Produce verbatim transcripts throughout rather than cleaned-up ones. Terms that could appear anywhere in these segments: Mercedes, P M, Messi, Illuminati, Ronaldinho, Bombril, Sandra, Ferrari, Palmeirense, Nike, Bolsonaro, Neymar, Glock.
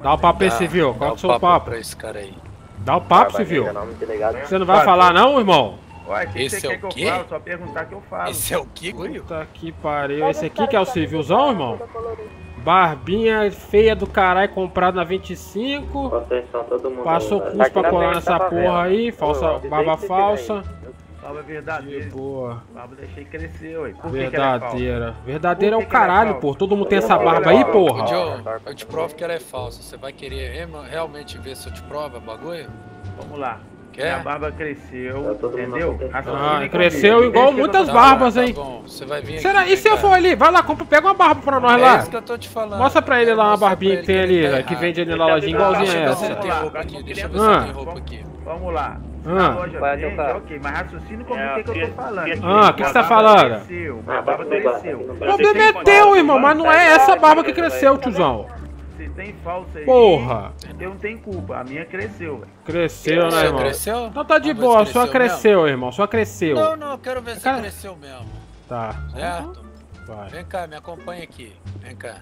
Dá o papo pra esse, viu? Qual que é o seu papo? papo pra esse cara aí. Dá o papo, você viu? Você não vai Fala, falar não, irmão? Ué, que esse que é o quê? Que só perguntar que eu falo. Esse é o quê, Guri? Puta que pariu. Esse aqui que é o civilzão, irmão? Barbinha feia do caralho, comprado na vinte e cinco. Todo mundo Passou aí, custo pra colar nessa tá porra vendo. aí. Falsa, eu, eu barba falsa. Fala verdadeira. Boa. Barba deixei crescer, ué. Verdadeira. Verdadeira é o caralho, porra. Todo mundo tem essa barba aí, porra. Joe, eu te provo que ela é falsa. Você vai querer realmente ver se eu te provo o bagulho? Vamos lá. Quer? Minha barba cresceu, entendeu? Ah, cresceu igual muitas barbas, hein? Você vai vir aqui. Será? E se eu for ali? Vai lá, compra, pega uma barba pra nós lá. É isso que eu tô te falando. Mostra pra ele lá uma barbinha que tem ali, que vende ali na lojinha igualzinha essa. Deixa eu ver se tem roupa aqui. Vamos lá. Ah, loja, gente, ok, mas raciocínio como é, que, que eu tô falando. Ah, o que você tá falando? Cresceu, a barba cresceu. O problema é teu, irmão, mas não é essa barba que cresceu, tiozão. Se tem falsa aí, porra, eu não tenho culpa, a minha cresceu. Véio. Cresceu, né, irmão? Cresceu? Então tá de a boa, só cresceu, mesmo? irmão, só cresceu. Não, não, eu quero ver se cara... cresceu mesmo. Tá. Certo? Vai. Vem cá, me acompanha aqui. Vem cá.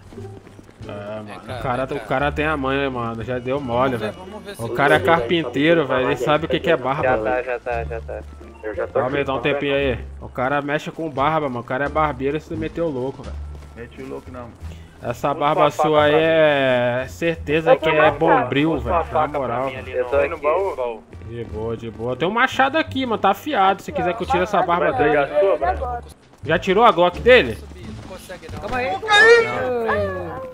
É, mano, cara, o, cara, cara. o cara tem a manha, mano, já deu mole, velho. O cara é carpinteiro, velho, ele sabe o que, que é barba. Já tá, já tá, já tá. Eu já tô Calma aí, dá um tempinho aí. O cara mexe com barba, mano, o cara é barbeiro e se meteu louco, velho. Meteu louco não. Essa barba sua aí é certeza que é bombril, velho, na moral. Eu tô no baú. De boa, de boa. Tem um machado aqui, mano, tá afiado, se quiser que eu tire essa barba dele. Já tirou a Glock dele? Calma aí.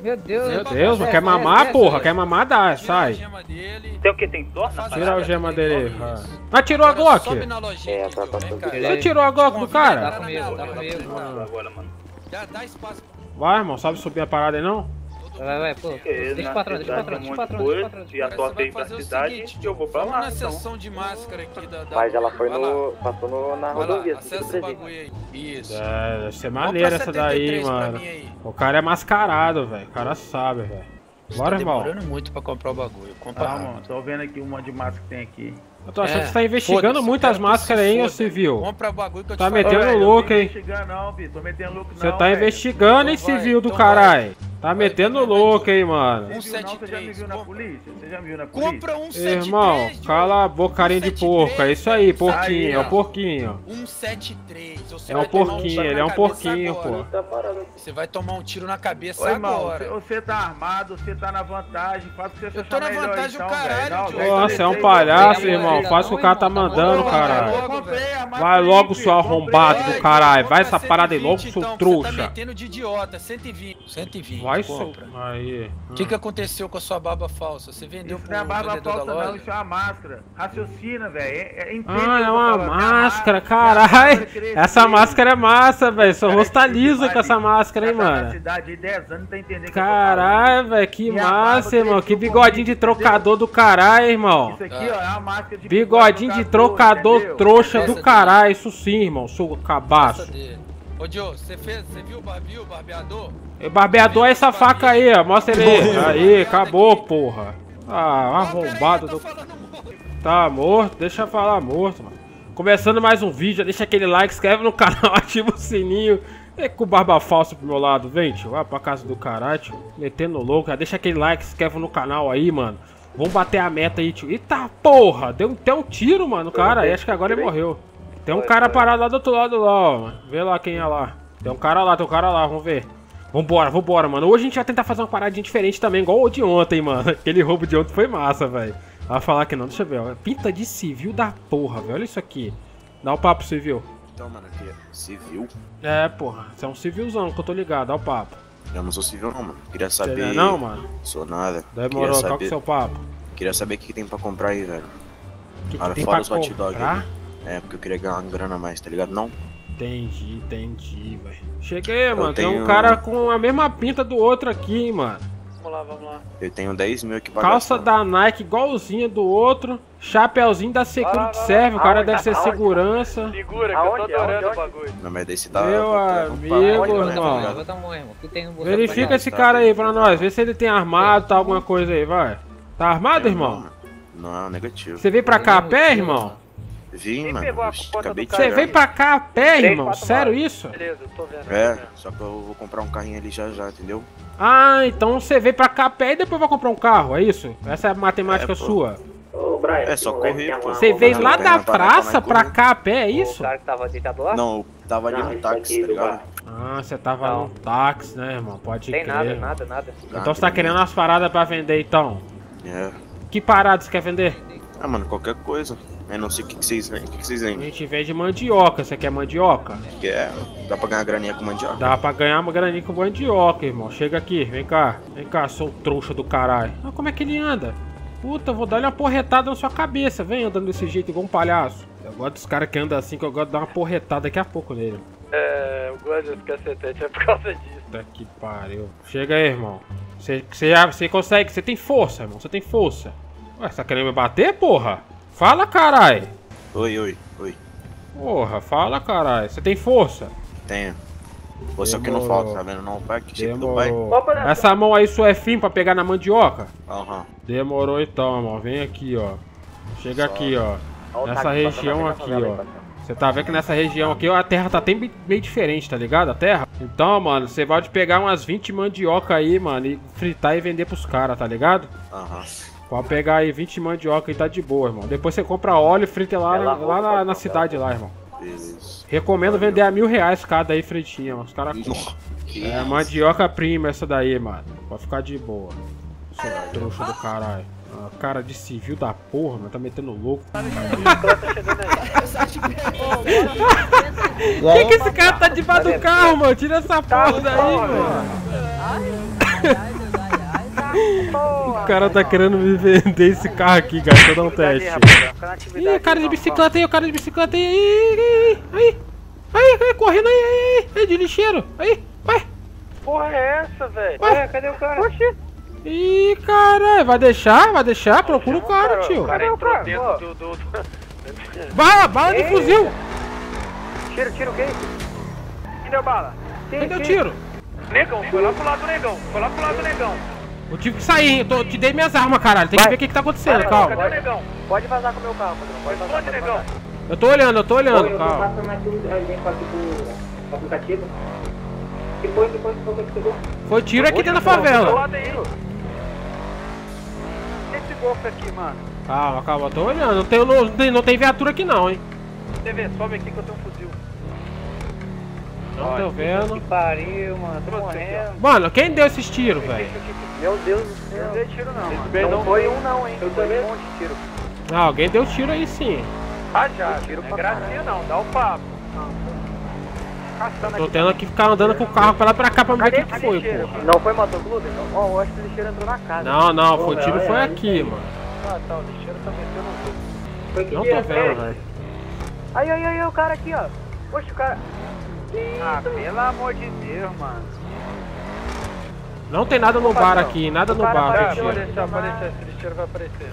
Meu Deus, Meu Deus, mano, quer mamar, é, é, porra, é, é. quer mamar, dá, tira sai. Tem o que? Tem torta? Tira parada, a gema dele. Mas ah, tirou a Glock? É, tá, tá, tá, Você tirou a Glock do cara? Tá comigo, tá comigo. Vai, irmão, sabe subir a parada aí não? Vai, vai, pô. Deixa o patrão, deixa o patrão, deixa o patrão. E a torta aí pra cidade, eu vou pra lá. Vamos na sessão de máscara aqui da... Mas ela foi no... passou na rodovia. Acessa o bagulho aí. Isso. É, deve ser maneira essa daí, mano. O cara é mascarado, velho. O cara sabe, velho. Bora, irmão. Tá demorando muito pra comprar o bagulho. Compra ah, mano. Tô vendo aqui um monte de máscara que tem aqui. Eu tô achando é. que você tá investigando muitas máscaras aí, ô civil. Compra o bagulho que eu te Tá metendo Ô, louco, hein? Não, tô metendo louco, não. Você tá véio. investigando, hein, civil então do caralho. Tá vai, metendo louco, hein, mano. cento e setenta e três. Você já me viu na polícia? Você já me viu na polícia? Compra um sete três. Irmão, cala a boca, carinha de porco. É isso aí, porquinho. É o porquinho. um sete três. É um porquinho, ele é um porquinho, pô. Você vai tomar um tiro na cabeça agora. Você tá armado, você tá na vantagem. Faça o que você achar melhor, então, velho. Eu tô na vantagem, o caralho. Nossa, é um palhaço, irmão. Faz o que o cara tá mandando, caralho. Vai logo, seu arrombado do caralho. Vai essa parada aí logo, seu trouxa. Você tá metendo de idiota, cento e vinte. Vai, seu. Aí. O que que aconteceu com a sua barba falsa? Você vendeu pro vendedor da loja? Não é barba falsa não, isso é uma máscara. Raciocina, velho. Ah, é uma máscara, caralho. Essa máscara é massa, velho. Seu rosto tá liso com essa máscara, hein, mano. Caralho, velho, que massa, irmão. Que bigodinho de trocador do caralho, irmão. Isso aqui, ó, é uma máscara de bigodinho de trocador, entendeu? Trouxa Essa do caralho, isso sim, irmão, sou cabaço. Ô, Joe, você fez, você viu o barbeador? barbeador? Barbeador é essa faca barbeio. aí, ó, mostra ele aí. Aí, acabou, porra. Ah, arrombado do... Tá morto, deixa eu falar morto, mano. Começando mais um vídeo, deixa aquele like, inscreve no canal, ativa o sininho. É com barba falsa pro meu lado, vem, tio, vai pra casa do caralho, tio. Metendo louco, deixa aquele like, inscreve no canal aí, mano. Vamos bater a meta aí, tio. Eita porra, deu até um tiro, mano, cara. Acho que agora ele morreu. Tem um cara parado lá do outro lado lá, ó, mano. Vê lá quem é lá. Tem um cara lá, tem um cara lá, vamos ver. Vambora, vambora, mano. Hoje a gente vai tentar fazer uma paradinha diferente também, igual o de ontem, mano. Aquele roubo de ontem foi massa, velho. Vai falar que não, deixa eu ver, ó. Pinta de civil da porra, velho. Olha isso aqui. Dá o papo, civil. Então, mano, aqui é civil? É, porra. Você é um civilzão que eu tô ligado, dá o papo. Eu não sou civil não, mano. Queria saber... Você não é não, mano? Sou nada. Demorou, saber... toca o seu papo. Queria saber o que, que tem pra comprar aí, velho. O que, que tem pra comprar? É, porque eu queria ganhar uma grana a mais, tá ligado? Não? Entendi, entendi, velho. Cheguei, eu mano. Tenho... Tem um cara com a mesma pinta do outro aqui, hein, mano. Vamos lá, vamos lá. Eu tenho dez mil aqui pra Calça gastar. da Nike igualzinha do outro. Chapeuzinho da Security Serve. O cara aonde, deve ser aonde, segurança. Aonde? Segura, que aonde, eu tô adorando aonde? o bagulho. Não, mas desse tá... Meu amigo, irmão. Verifica esse cara aí pra nós. Vê se ele tem armado, tá alguma coisa aí, vai. Tá armado, irmão? Não, negativo. Você veio pra cá a pé, irmão? Vim, quem mano. Pegou a conta do carro? Você veio pra cá a pé, irmão? Sério isso? Beleza, eu tô vendo. É, né? Só que eu vou comprar um carrinho ali já já, entendeu? Ah, então você veio pra cá a pé e depois vai comprar um carro, é isso? Essa é a matemática é, sua? Ô, Brian, é só correr, pô. Você veio lá da praça pra cá a pé, é isso? O cara que tava deitado lá? Não, eu tava ali no táxi, tá ligado? Ah, você tava no táxi, né, irmão? Pode crer. Tem nada, nada, nada. Então você tá querendo umas paradas pra vender, então? É. Que parada você quer vender? Ah, mano, qualquer coisa. Eu não sei o que vocês vendem. Que que vocês vendem? A gente vende mandioca. Você quer mandioca? É, dá pra ganhar graninha com mandioca? Dá pra ganhar uma graninha com mandioca, irmão. Chega aqui, vem cá. Vem cá, sou trouxa do caralho. Ah, como é que ele anda? Puta, eu vou dar uma porretada na sua cabeça. Vem andando desse jeito igual um palhaço. Eu gosto dos caras que andam assim, que eu gosto de dar uma porretada daqui a pouco nele. É, eu gosto de ficar setente é por causa disso. Puta que pariu. Chega aí, irmão. Você, você, você consegue, você tem força, irmão. Você tem força. Ué, você tá querendo me bater, porra? Fala, caralho. Oi, oi, oi. Porra, fala, caralho. Você tem força? Tenho. Força que não falta, tá vendo? Não, pai, que tipo do pai. Essa mão aí sua é fim pra pegar na mandioca? Aham. Uhum. Demorou então, irmão. Vem aqui, ó. Chega só aqui, ó. Olha nessa região aqui, ó. Você tá vendo que nessa região aqui, ó, a terra tá até meio diferente, tá ligado? A terra. Então, mano, você vai te pegar umas vinte mandioca aí, mano, e fritar e vender pros caras, tá ligado? Aham. Uhum. Pode pegar aí vinte mandioca e tá de boa, irmão. Depois você compra óleo e frita lá, lá, lá na, na cidade lá, irmão. Isso. Recomendo valeu. Vender a mil reais cada aí fritinha, mano. Os caras compram. É, mandioca prima essa daí, mano. Pode ficar de boa. Seu trouxa do caralho. Ah, cara de civil da porra, mano. Tá metendo louco. Que que esse cara tá debaixo do carro, mano? Tira essa porra daí, mano. O cara tá querendo me vender esse carro aqui, cara. Deixa eu dar um teste. Ih, cara de bicicleta aí, o cara de bicicleta aí. Aí, aí, aí, aí, correndo aí, aí, aí, de lixeiro. Aí, vai. Porra é essa, velho? Ué, cadê o cara? Poxa. Ih, caralho, vai deixar, vai deixar. Procura o cara, tio. Bala, bala de fuzil. Tiro, tiro, quem? Quem deu bala? Quem deu tiro? Negão, foi lá pro lado do negão. Foi lá pro lado do negão. Eu tive que sair, eu, tô, eu te dei minhas armas, caralho. Tem que vai. Ver o que, que tá acontecendo, vai, calma. Pode, pode vazar com o meu carro, não pode vazar com o meu carro. Eu tô olhando, eu tô olhando, eu, eu calma. Depois, depois, depois, foi tiro aqui dentro da favela. Esse golpe aqui, mano. Calma, calma, eu tô olhando. Não tem, não, tem, não tem viatura aqui não, hein. T V, sobe aqui que eu tenho um fuzil. Não tô vendo. Que pariu, mano. Tô morrendo. Mano, quem deu esses tiros, velho? Meu Deus do céu. Não deu tiro, não. Mano. Não, não foi um, não, hein? Eu foi também. Um monte de tiro. Não, alguém deu tiro aí sim. Ah, já. Deu tiro não é gracinha, não. Dá o papo. Não. Tô tendo que ficar andando com o carro pra lá pra cá pra ver o que, que foi, pô. Não foi motoclube? Ó, oh, eu acho que o lixeiro entrou na casa. Não, não. Pô, foi o tiro, é, foi é, aqui, é. Mano. Ah, tá. O lixeiro tá metendo no jogo. Não tô vendo, velho. Aí, aí, aí, o cara aqui, ó. Poxa, o cara. Ah, pelo amor de Deus, mano. Não tem nada no bar aqui, nada no bar. Pode deixar, pode deixar, esse lixeiro vai aparecer.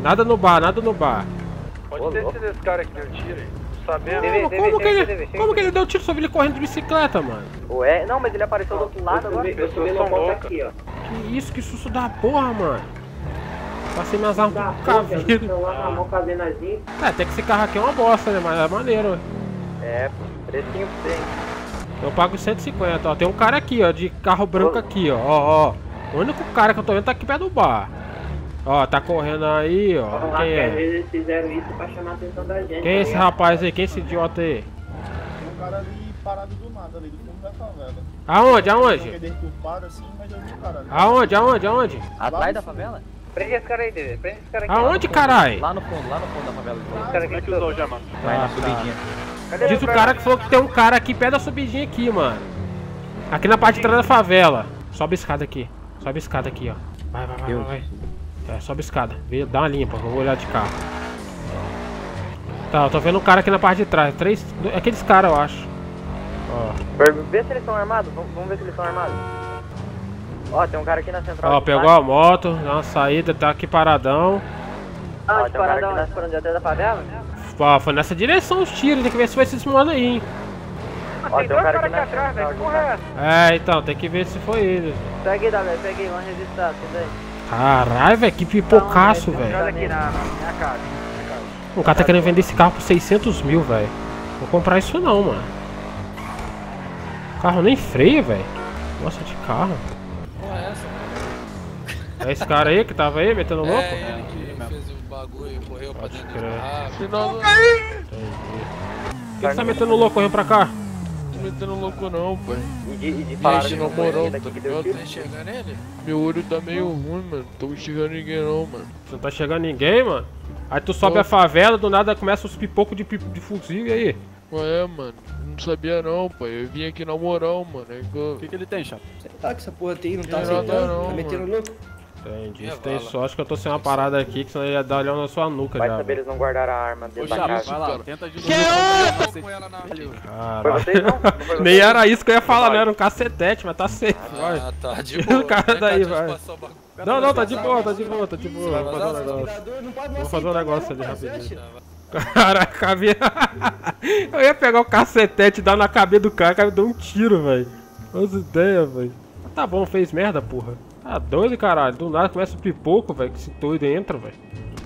Nada no bar, nada no bar. Pode ter sido esse cara que deu tiro, hein? Sabendo. Como que ele deu tiro? Só vi ele correndo de bicicleta, mano. Ué, não, mas ele apareceu do outro lado agora. Eu subi no ponto aqui, ó. Que isso, que susto da porra, mano. Passei minhas armas pro caveiro. É, até que esse carro aqui é uma bosta, né? Mas é maneiro. É, pô. Precinho pra você, eu pago cento e cinquenta, ó. Tem um cara aqui, ó, de carro branco oh. Aqui, ó. Ó, ó. O único cara que eu tô vendo tá aqui perto do bar. Ó, tá correndo aí, ó. Vamos quem lá, é? Às vezes eles fizeram isso pra chamar a atenção da gente. Quem é esse rapaz aí? Quem é esse idiota aí? Tem um cara ali parado do nada, ali do fundo da favela. Aonde? Aonde? Assim, mas eu vi o cara ali. Aonde? Aonde? Aonde? Atrás da favela? Prende esse cara aí, Dede. Prende esse cara aqui. Aonde, caralho? Lá no fundo, lá no fundo da favela. Ah, esse cara aqui que usou já, mano. Vai na subidinha. Diz o cara que falou que tem um cara aqui perto da subidinha aqui, mano. Aqui na parte de trás da favela. Sobe a escada aqui. Sobe a escada aqui, ó. Vai, vai, vai, vai, vai. É, sobe a escada. Vê, dá uma limpa, eu vou olhar de carro. Tá, eu tô vendo um cara aqui na parte de trás. Três... Aqueles caras, eu acho. Ó. Vê se eles estão armados. Vamos ver se eles estão armados. Ó, tem um cara aqui na central. Ó, pegou a moto, dá uma saída, tá aqui paradão. Ah, de paradão, tá parando atrás da favela, né? Ó, foi nessa direção os tiros, tem que ver se vai se esmolando aí, hein. Ó, tem dois caras aqui atrás, velho, que porra é? É, então, tem que ver se foi ele. Peguei, dá, velho, peguei, vamos registrar, tudo aí. Caralho, velho, que pipocaço, velho. Olha aqui na minha casa. O cara tá querendo vender esse carro por seiscentos mil, velho. Vou comprar isso não, mano. O carro nem freia, velho. Nossa, de carro. Porra, é essa? É esse cara aí que tava aí, metendo louco? É, ele que fez o bagulho e correu pra dentro do carro. Por que você tá metendo louco, correndo pra cá? Não tô metendo louco não, pai. E de, de falaram que não morou, tá enxergando ele? Meu olho tá meio ruim, mano. Não tô enxergando ninguém não, mano. Você não tá enxergando ninguém, mano? Aí tu sobe oh. a favela, do nada começa os pipocos de, pip... de fuzil, e aí? Ué, mano, não sabia não, pai. Eu vim aqui na moral, mano. É que eu... que que ele tem, chapa? Sei lá que essa porra tem, não tá aceitando, tá metendo louco. Entendi, isso tem sorte que eu tô sem uma parada aqui, que senão ele ia dar olhão na sua nuca. Vai já. Vai saber, véio. Eles não guardaram a arma dentro da casa. Vai lá, tenta ajudar. Que é? Nem era isso que eu ia falar, não, era um cacetete, mas tá safe. Ah, tá de boa. O cara daí, vai. Não, não, tá de boa, tá de boa, tá de boa. Vou fazer um negócio. Vou fazer um negócio ali rapidinho. Caraca, eu ia pegar o cacetete e dar na cabeça do cara, o cara me deu um tiro, velho. As ideias, velho. Tá bom, fez merda, porra. Ah, doido, caralho, do nada começa o pipoco, velho, que esse doido entra, velho.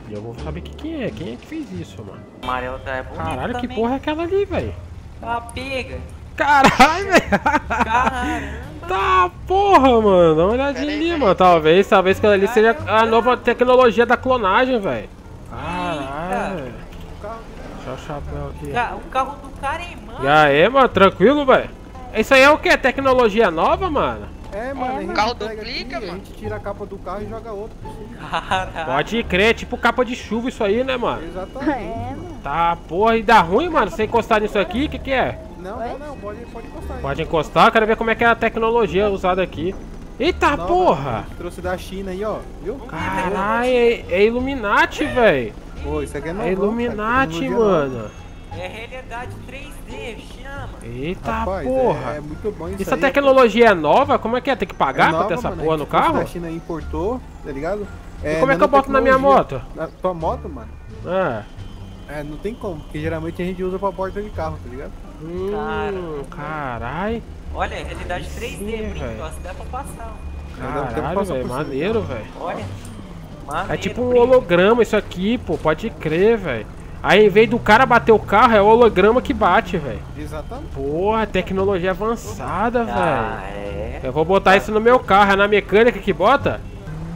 E eu vou saber que quem é, quem é que fez isso, mano. Amarelo tá é bonito. Caralho, também. Que porra é aquela ali, velho? Tá pega. Caralho, velho. Caramba. Tá porra, mano, dá uma olhadinha ali, mano. Talvez, talvez aquela ali seja a nova tecnologia da clonagem, velho. Caralho. Deixa o chapéu aqui. O carro do cara, hein, mano. E aí, mano, tranquilo, velho. Isso aí é o que? Tecnologia nova, mano? É, mano, o carro duplica, mano. A gente tira a capa do carro e joga outra. Caralho. Pode crer, tipo capa de chuva isso aí, né, mano? Exatamente. É, mano. Tá, porra, e dá ruim, mano, você encostar nisso aqui, o que que é? Não, não, não, pode, pode encostar. Pode encostar, quero ver como é que é a tecnologia usada aqui. Eita, não, porra! Trouxe da China aí, ó, viu? Caralho, é, é Illuminati, velho. Pô, isso aqui é novo. É Illuminati, mano. É realidade três D, chama. Eita, rapaz, porra. É, é muito bom isso. Essa aí, tecnologia é nova? Como é que é? Tem que pagar é nova, pra ter essa mano, porra no carro? A China importou, tá ligado? É, e como é que eu boto na minha moto? Na tua moto, mano? É. É, não tem como, porque geralmente a gente usa pra porta de carro, tá ligado? Hum, caralho. Olha, é realidade três D, brinco, assim dá pra passar. Caralho, velho, maneiro, velho. Olha, maneiro, é tipo um holograma isso aqui, pô, pode crer, velho. Aí, em vez do cara bater o carro, é o holograma que bate, velho. Exatamente. Porra, tecnologia avançada, velho. Ah, é. Eu vou botar isso no meu carro, é na mecânica que bota?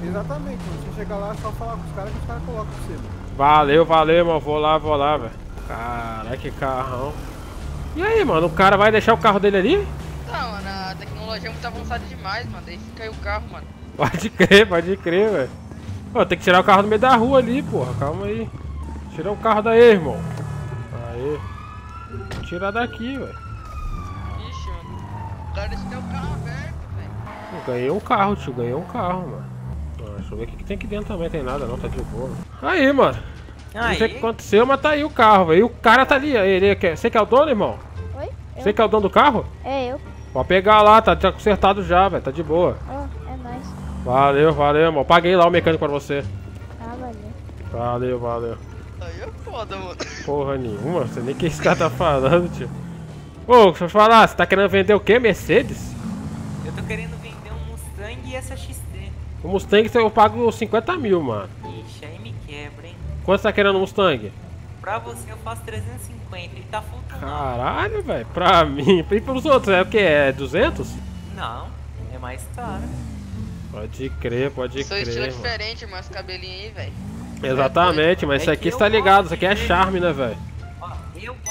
Exatamente, quando você chegar lá, é só falar com os caras que os caras colocam pra você, mano. Valeu, valeu, irmão. Vou lá, vou lá, velho. Caralho, que carrão. E aí, mano, o cara vai deixar o carro dele ali? Não, mano, a tecnologia é muito avançada demais, mano. Daí fica aí o carro, mano. Pode crer, pode crer, velho. Pô, tem que tirar o carro do meio da rua ali, porra. Calma aí. Tira o carro daí, irmão. Aí. Vou tirar daqui, velho. Ixi, o cara deixa teu carro aberto, velho. Ganhei um carro, tio. Ganhei um carro, mano. Ah, deixa eu ver o que tem aqui dentro também. Tem nada não, tá de boa. Mano. Aí, mano. Aí. Não sei o que aconteceu, mas tá aí o carro, velho. E o cara tá ali. Ele é... Você que é o dono, irmão? Oi? Você eu. que é o dono do carro? É eu. Pode pegar lá, tá, tá consertado já, velho. Tá de boa. Ah, oh, é nóis. Valeu, valeu, irmão. Paguei lá o mecânico pra você. Ah, valeu. Valeu, valeu. Aí é foda, mano. Porra nenhuma, você nem que esse cara tá falando, tio. Ô, deixa eu falar, você tá querendo vender o quê? Mercedes? Eu tô querendo vender um Mustang e essa X T. O Mustang eu pago cinquenta mil, mano. Ixi, aí me quebra, hein. Quanto você tá querendo um Mustang? Pra você eu faço trezentos e cinquenta, ele tá full. Caralho, velho, pra mim. E pros outros, é o que? É duzentos? Não, é mais caro. Pode crer, pode Seu crer. Seu estilo é diferente, mas cabelinho aí, velho. Exatamente, mas é isso aqui está ligado, isso aqui é charme, né, velho?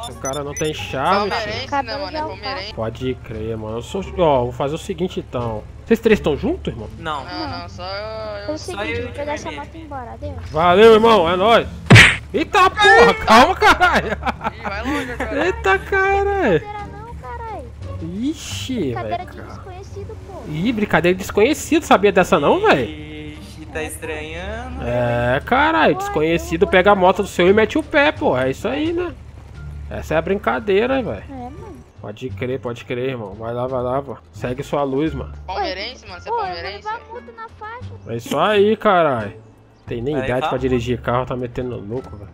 Se o cara não tem charme... Né, mano? É pode crer, mano. Eu sou... Ó, vou fazer o seguinte, então. Vocês três estão juntos, irmão? Não. Não, não, só eu... eu só eu pegar essa moto e ir embora, adeus. Valeu, irmão, é nóis. Eita, porra, calma, caralho. Eita, caralho. Ixi, velho. Brincadeira de desconhecido, pô. Ih, brincadeira de desconhecido, sabia dessa não, velho? Tá estranhando. É, caralho, desconhecido pega a moto do seu e mete o pé, pô. É isso aí, né? Essa é a brincadeira, velho. É, mano. Pode crer, pode crer, irmão. Vai lá, vai lá, pô. Segue sua luz, mano. Palmeirense, mano. Você é palmeirense? É isso aí, caralho. Tem nem idade pra dirigir carro, tá metendo louco, velho.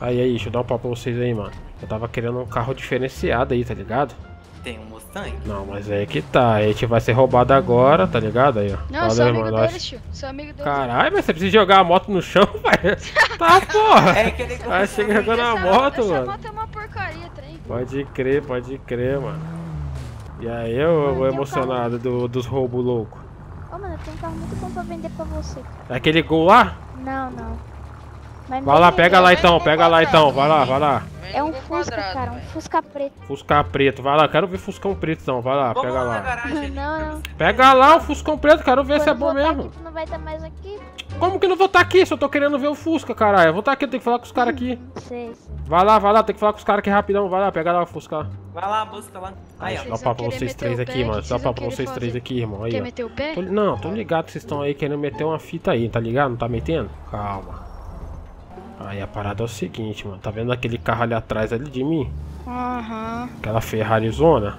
Aí, aí, deixa eu dar um papo pra vocês aí, mano. Eu tava querendo um carro diferenciado aí, tá ligado? tem um Mustang? Não, mas é que tá. A gente vai ser roubado agora, tá ligado? Aí, ó. Não, eu sou amigo deles, tio. Sou amigo deles. Caralho, mas você precisa jogar a moto no chão, velho. Tá, porra. É que ele vai chegar jogando a moto, mano. Essa moto é uma porcaria, trem. Pode crer, pode crer, mano. E aí eu vou emocionado do, dos roubos loucos. Ô, oh, mano, tem um carro muito bom pra vender pra você. É aquele Gol lá? Não, não. Mas vai lá, pega lá então, pega lá então, vai lá, vai lá. É um Fusca, cara, um Fusca preto. Fusca preto, vai lá, quero ver Fuscão preto então, vai lá, pega lá. Garagem, não, não. Pega lá o Fuscão preto, quero ver. Quando se é bom mesmo. Aqui, tu não vai estar mais aqui. Como que não vou estar aqui? Se eu tô querendo ver o Fusca, caralho. Eu vou estar aqui, eu tenho que falar com os caras aqui. Sei, sei. Vai lá, vai lá, tem que falar com os caras aqui rapidão, vai lá, pega lá o Fusca. Vai lá, busca lá. Aí, ó. Dá pra vocês três aqui, mano. Dá pra vocês três aqui, irmão. Aí, quer meter o pé? Não, tô ligado que vocês estão aí querendo meter uma fita aí, tá ligado? Não tá metendo? Calma. Aí a parada é o seguinte, mano. Tá vendo aquele carro ali atrás ali de mim? Aham. Uhum. Aquela Ferrari zona?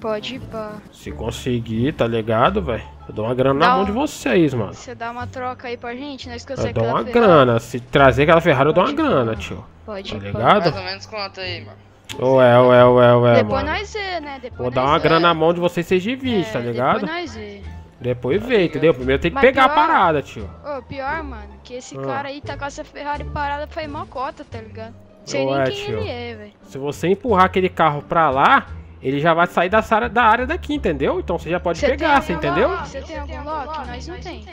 Pode ir, pá. Se conseguir, tá ligado, velho? Eu dou uma grana dá na mão um... de vocês, mano. Você dá uma troca aí pra gente? Nós conseguimos. Eu dou uma Ferrari. grana. Se trazer aquela Ferrari, pode eu dou uma grana, pá. Tio. Pode tá ir, ligado? Mais ou menos quanto aí, mano? Ué, ué, ué, ué, depois mano. Nós é, né? Depois Vou nós dar uma é. grana na mão de vocês, vocês dividem, é, tá ligado? Depois nós é. Depois tá vê, entendeu? Primeiro tem que Mas pegar pior, a parada, tio. Ô, pior, mano, que esse ah. cara aí tá com essa Ferrari parada foi mó cota, tá ligado? Não sei Ué, nem quem tio. ele é, velho. Se você empurrar aquele carro pra lá, ele já vai sair da, da área daqui, entendeu? Então você já pode você pegar, você entendeu? Você tem algum lock? Nós não tem.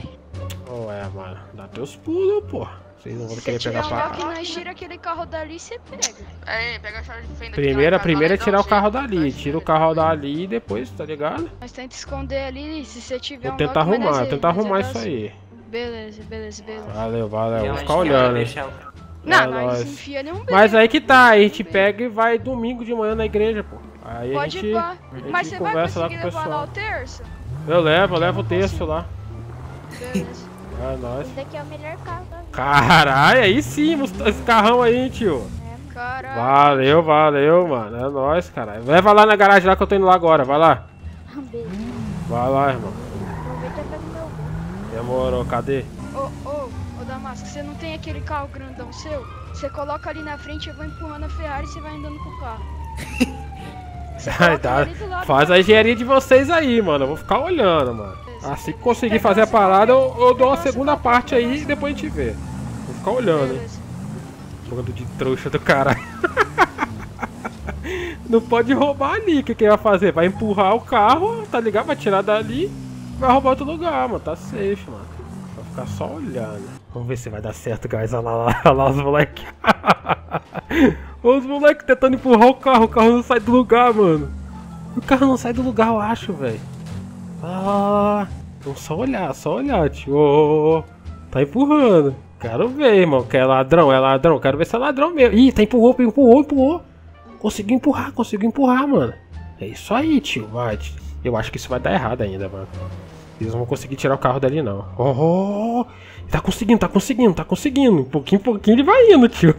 Ué, mano, dá teus pulos, pô. Vocês não vão se querer pegar um pra lá. Se nós tira aquele carro dali, você pega. Aí, pega a chave de fenda. Primeira, primeira é tirar o carro dali. Tira o carro dali e depois, tá ligado? Mas tenta esconder ali, se você tiver um... Vou tentar arrumar, vou tentar arrumar isso aí. Beleza, beleza, beleza. Valeu, valeu. Vou ficar olhando. Não, nós enfia nenhum beijo. Mas aí que tá, a gente pega e vai domingo de manhã na igreja, pô. Aí a gente conversa lá com o pessoal. Mas você vai conseguir levar lá o terço? Eu levo, eu levo o terço lá. Beleza. É nóis. Esse daqui é o melhor carro da vida. Caralho, aí sim, esse carrão aí, tio. É, caralho. Valeu, valeu, mano. É nóis, caralho. Leva lá na garagem lá que eu tô indo lá agora, vai lá. Um beijo. Vai lá, irmão. Demorou, cadê? Ô, ô, ô Damasco, você não tem aquele carro grandão seu? Você coloca ali na frente, eu vou empurrando a Ferrari e você vai andando com o carro. Tá, faz a engenharia de vocês aí, mano. Eu vou ficar olhando, mano. Assim que conseguir fazer a parada, eu, eu dou uma segunda parte aí e depois a gente vê. Vou ficar olhando, hein? Jogando de trouxa do caralho. Não pode roubar ali. O que que vai fazer? Vai empurrar o carro, tá ligado? Vai tirar dali, vai roubar outro lugar, mano. Tá safe, mano. Vai ficar só olhando. Vamos ver se vai dar certo, guys. Olha lá, olha lá os moleques. Os moleques tentando empurrar o carro, o carro não sai do lugar, mano. O carro não sai do lugar, eu acho, velho. Ah, então só olhar, só olhar, tio. Oh, tá empurrando. Quero ver, irmão, que é ladrão, é ladrão. Quero ver se é ladrão mesmo. Ih, tá empurrou, empurrou, empurrou. Conseguiu empurrar, conseguiu empurrar, mano. É isso aí, tio, vai. Eu acho que isso vai dar errado ainda, mano. Eles não vão conseguir tirar o carro dali, não. Oh, tá conseguindo, tá conseguindo, tá conseguindo. Pouquinho em pouquinho ele vai indo, tio.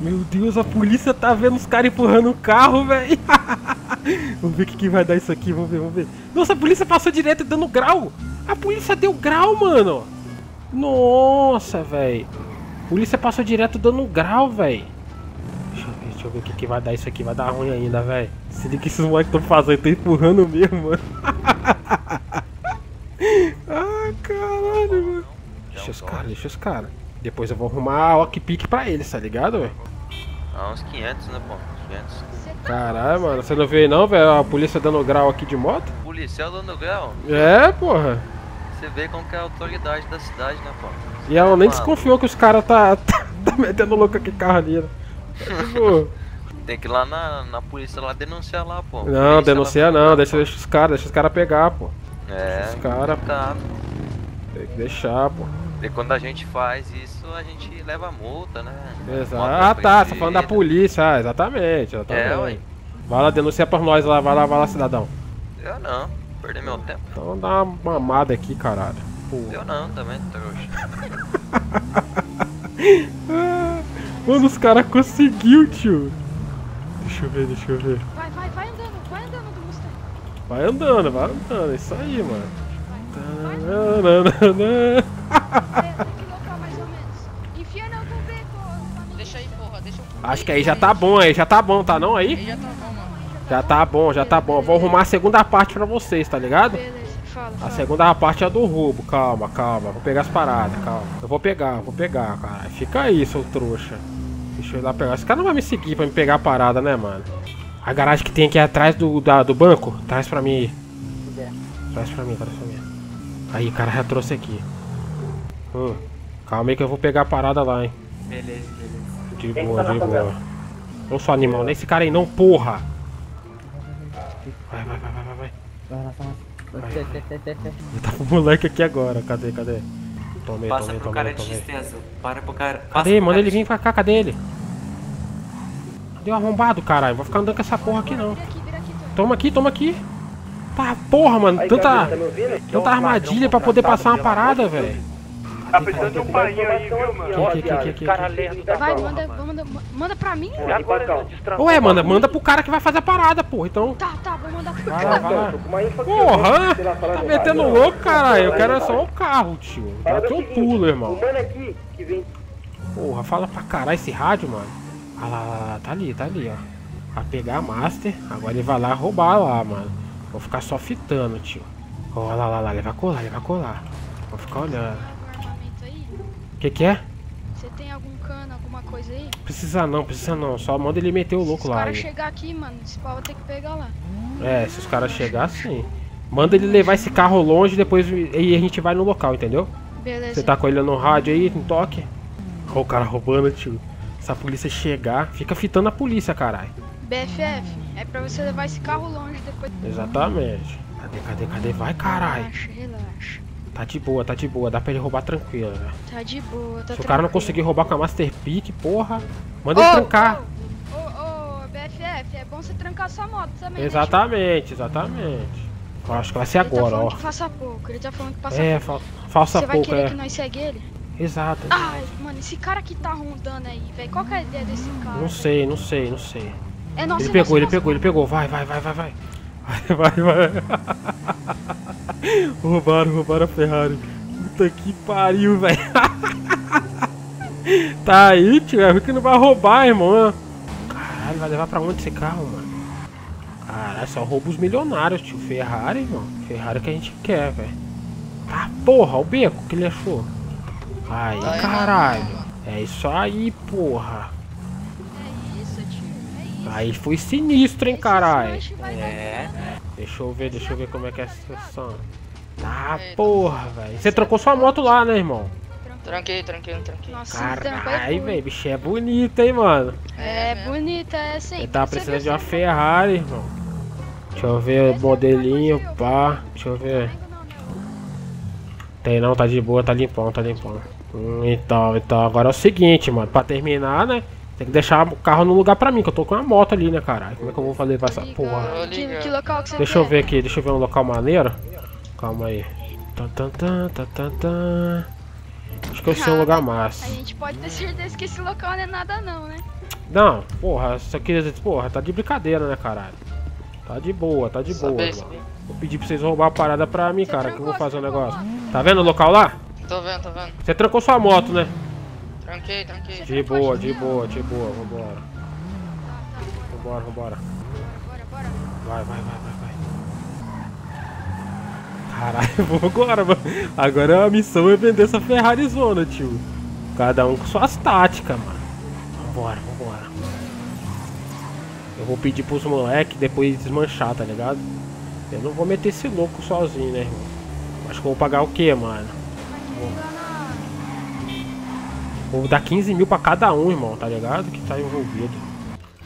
Meu Deus, a polícia tá vendo os caras empurrando o carro, velho. Vamos ver o que, que vai dar isso aqui, vamos ver, vamos ver. Nossa, a polícia passou direto dando grau. A polícia deu grau, mano. Nossa, velho. A polícia passou direto dando grau, velho. Deixa eu ver, deixa eu ver o que, que vai dar isso aqui. Vai dar ruim ainda, velho. Se liga que esses moleques estão fazendo, estão empurrando mesmo, mano. Ah, caralho, mano. Deixa os caras, deixa os caras. Depois eu vou arrumar o lockpick pra eles, tá ligado, velho? Ah, uns quinhentos, né, pô? quinhentos. Caralho, mano, você não veio não, velho? A polícia dando grau aqui de moto? Policial dando grau? É, porra. Você vê como que é a autoridade da cidade, né, pô? E ela nem desconfiou que os caras tá, tá, tá metendo louco aqui carro ali, né? Tipo... Tem que ir lá na, na polícia lá denunciar lá, pô. Não, denuncia não, lá, deixa, deixa os caras, deixa os caras pegar, pô. É, deixa os caras, tá. Tem que deixar, pô. E quando a gente faz isso, a gente leva a multa, né? Exato. Ah, tá, você tá falando da polícia, ah, exatamente, exatamente. É, ué. Vai lá, denuncia pra nós lá, vai lá, vai lá, cidadão. Eu não, perdi meu tempo. Então dá uma mamada aqui, caralho. Porra. Eu não, também, trouxa. Mano, os caras conseguiu, tio. Deixa eu ver, deixa eu ver. Vai, vai, vai andando, vai andando do Mustang. Vai andando, vai andando, é isso aí, mano. Vai, vai, vai. Acho que aí já tá bom, aí já tá bom, tá não aí? Aí já tá bom, mano. Já tá bom, já tá bom. Vou arrumar a segunda parte pra vocês, tá ligado? A segunda parte é a do roubo. Calma, calma. Vou pegar as paradas, calma. Eu vou pegar, vou pegar, cara. Fica aí, seu trouxa. Deixa eu ir lá pegar. Esse cara não vai me seguir pra me pegar a parada, né, mano? A garagem que tem aqui atrás do, da, do banco. Traz pra mim aí. Traz pra mim, traz pra mim. Aí, cara, já trouxe aqui. Hum, calma aí que eu vou pegar a parada lá, hein. Beleza, beleza. De boa, de boa. Não sou animal, nem esse cara aí não, porra. Vai, vai, vai, vai, vai. Vai lá, vai lá. Tá o moleque aqui agora, cadê, cadê? Tomei, passa tomei, pro tomei, cara tomei. De para pro cara. Passa cadê? Pro manda cara ele de... vir pra cá, cadê ele? Deu arrombado, caralho. Vou ficar andando com essa porra aqui não. Toma aqui, toma aqui. Tá, porra, mano. Aí, tanta, tá tanta armadilha pra poder passar uma parada, velho. Tá precisando de um painho aí, viu, mano? Aqui, aqui, aqui, aqui. Vai, manda, manda, manda pra mim. Ué, manda, manda pro cara que vai fazer a parada, porra, então. Tá, tá, vou mandar pro cara. Porra, tá metendo louco, caralho. Eu quero só um carro, tio. Dá teu pulo, irmão. Porra, fala pra caralho esse rádio, mano. Ah lá, lá, lá, tá ali, tá ali, ó. Vai pegar a Master. Agora ele vai lá roubar lá, mano. Vou ficar só fitando, tio. Olha lá, lá, lá, ele vai colar, ele vai colar. Vou ficar olhando. O que, que é? Você tem algum cano, alguma coisa aí? Precisa não, precisa não. Só manda ele meter o louco lá. Se os caras chegar aqui, mano, esse pau vai ter que pegar lá. É, se os caras chegar, sim. Manda ele levar esse carro longe, depois aí a gente vai no local, entendeu? Beleza. Você tá com ele no rádio aí, no toque? Ó, o cara roubando, tio. Se a polícia chegar, fica fitando a polícia, caralho. B F F, é pra você levar esse carro longe depois. Exatamente. Cadê, cadê, cadê? Vai, caralho. Relaxa, relaxa. Tá de boa, tá de boa, dá pra ele roubar tranquilo, velho. Tá de boa, tá tranquilo. Se o cara não conseguir roubar com a Master Pick, porra, manda oh, ele trancar. Ô, oh, oh, B F F, é bom você trancar sua moto também. Exatamente, né, exatamente. Eu acho que vai ser ele agora, tá ó. Que passa pouco, ele tá falando que passa é, pouco. É, falsa pouco, é. Você vai pouco, querer é. Que nós segue ele? Exato. Ai, mano, esse cara que tá rondando aí, velho, qual que é a ideia desse cara? Não sei, não sei, não sei. É, nossa, ele pegou, nossa, ele nossa. pegou, ele pegou, vai, vai, vai, vai, vai. Vai, vai, vai. Roubaram, roubaram a Ferrari. Puta que pariu, velho. Tá aí, tio. É que não vai roubar, irmão. Caralho, vai levar pra onde esse carro, mano? Caralho, só rouba os milionários, tio. Ferrari, irmão. Ferrari que a gente quer, velho. Tá, porra, o beco que ele achou. Aí, caralho. É isso aí, porra. Aí foi sinistro, hein, caralho. É. Deixa eu ver, deixa eu ver como é que é a situação. Ah, porra, velho. Você trocou sua moto lá, né, irmão? Tranquei, tranquei, tranquei. Caralho, velho, bicho é bonita, hein, mano. É, bonita, é sim. Ele tava precisando de uma Ferrari, irmão. Deixa eu ver o modelinho, pá. Deixa eu ver. Tem não, tá de boa, tá limpão, tá limpão. Hum, então, então, agora é o seguinte, mano. Pra terminar, né? Tem que deixar o carro no lugar pra mim, que eu tô com uma moto ali, né, caralho? Como é que eu vou fazer pra essa porra? Que, que local que você deixa eu ver aqui, deixa eu ver um local maneiro. Calma aí. Tan, tan, tan, tan, tan, tan. Acho que eu sei um lugar massa. A gente pode ter certeza que esse local não é nada não, né? Não, porra, isso aqui, porra, tá de brincadeira, né, caralho? Tá de boa, tá de boa, mano. Vou pedir pra vocês roubar a parada pra mim, cara, que eu vou fazer um negócio. Tá vendo o local lá? Tô vendo, tô vendo. Você trancou sua moto, né? Tranquei, tranquei. De boa, de boa, de boa, vambora. Vambora, vambora. Vai, vai, vai, vai, vai. Caralho, vou agora, mano. Agora a missão é vender essa Ferrari zona, tio. Cada um com suas táticas, mano. Vambora, vambora. Eu vou pedir pros moleques depois desmanchar, tá ligado? Eu não vou meter esse louco sozinho, né, irmão? Acho que eu vou pagar o quê, mano? Vou... Vou dar quinze mil pra cada um, irmão, tá ligado? Que tá envolvido.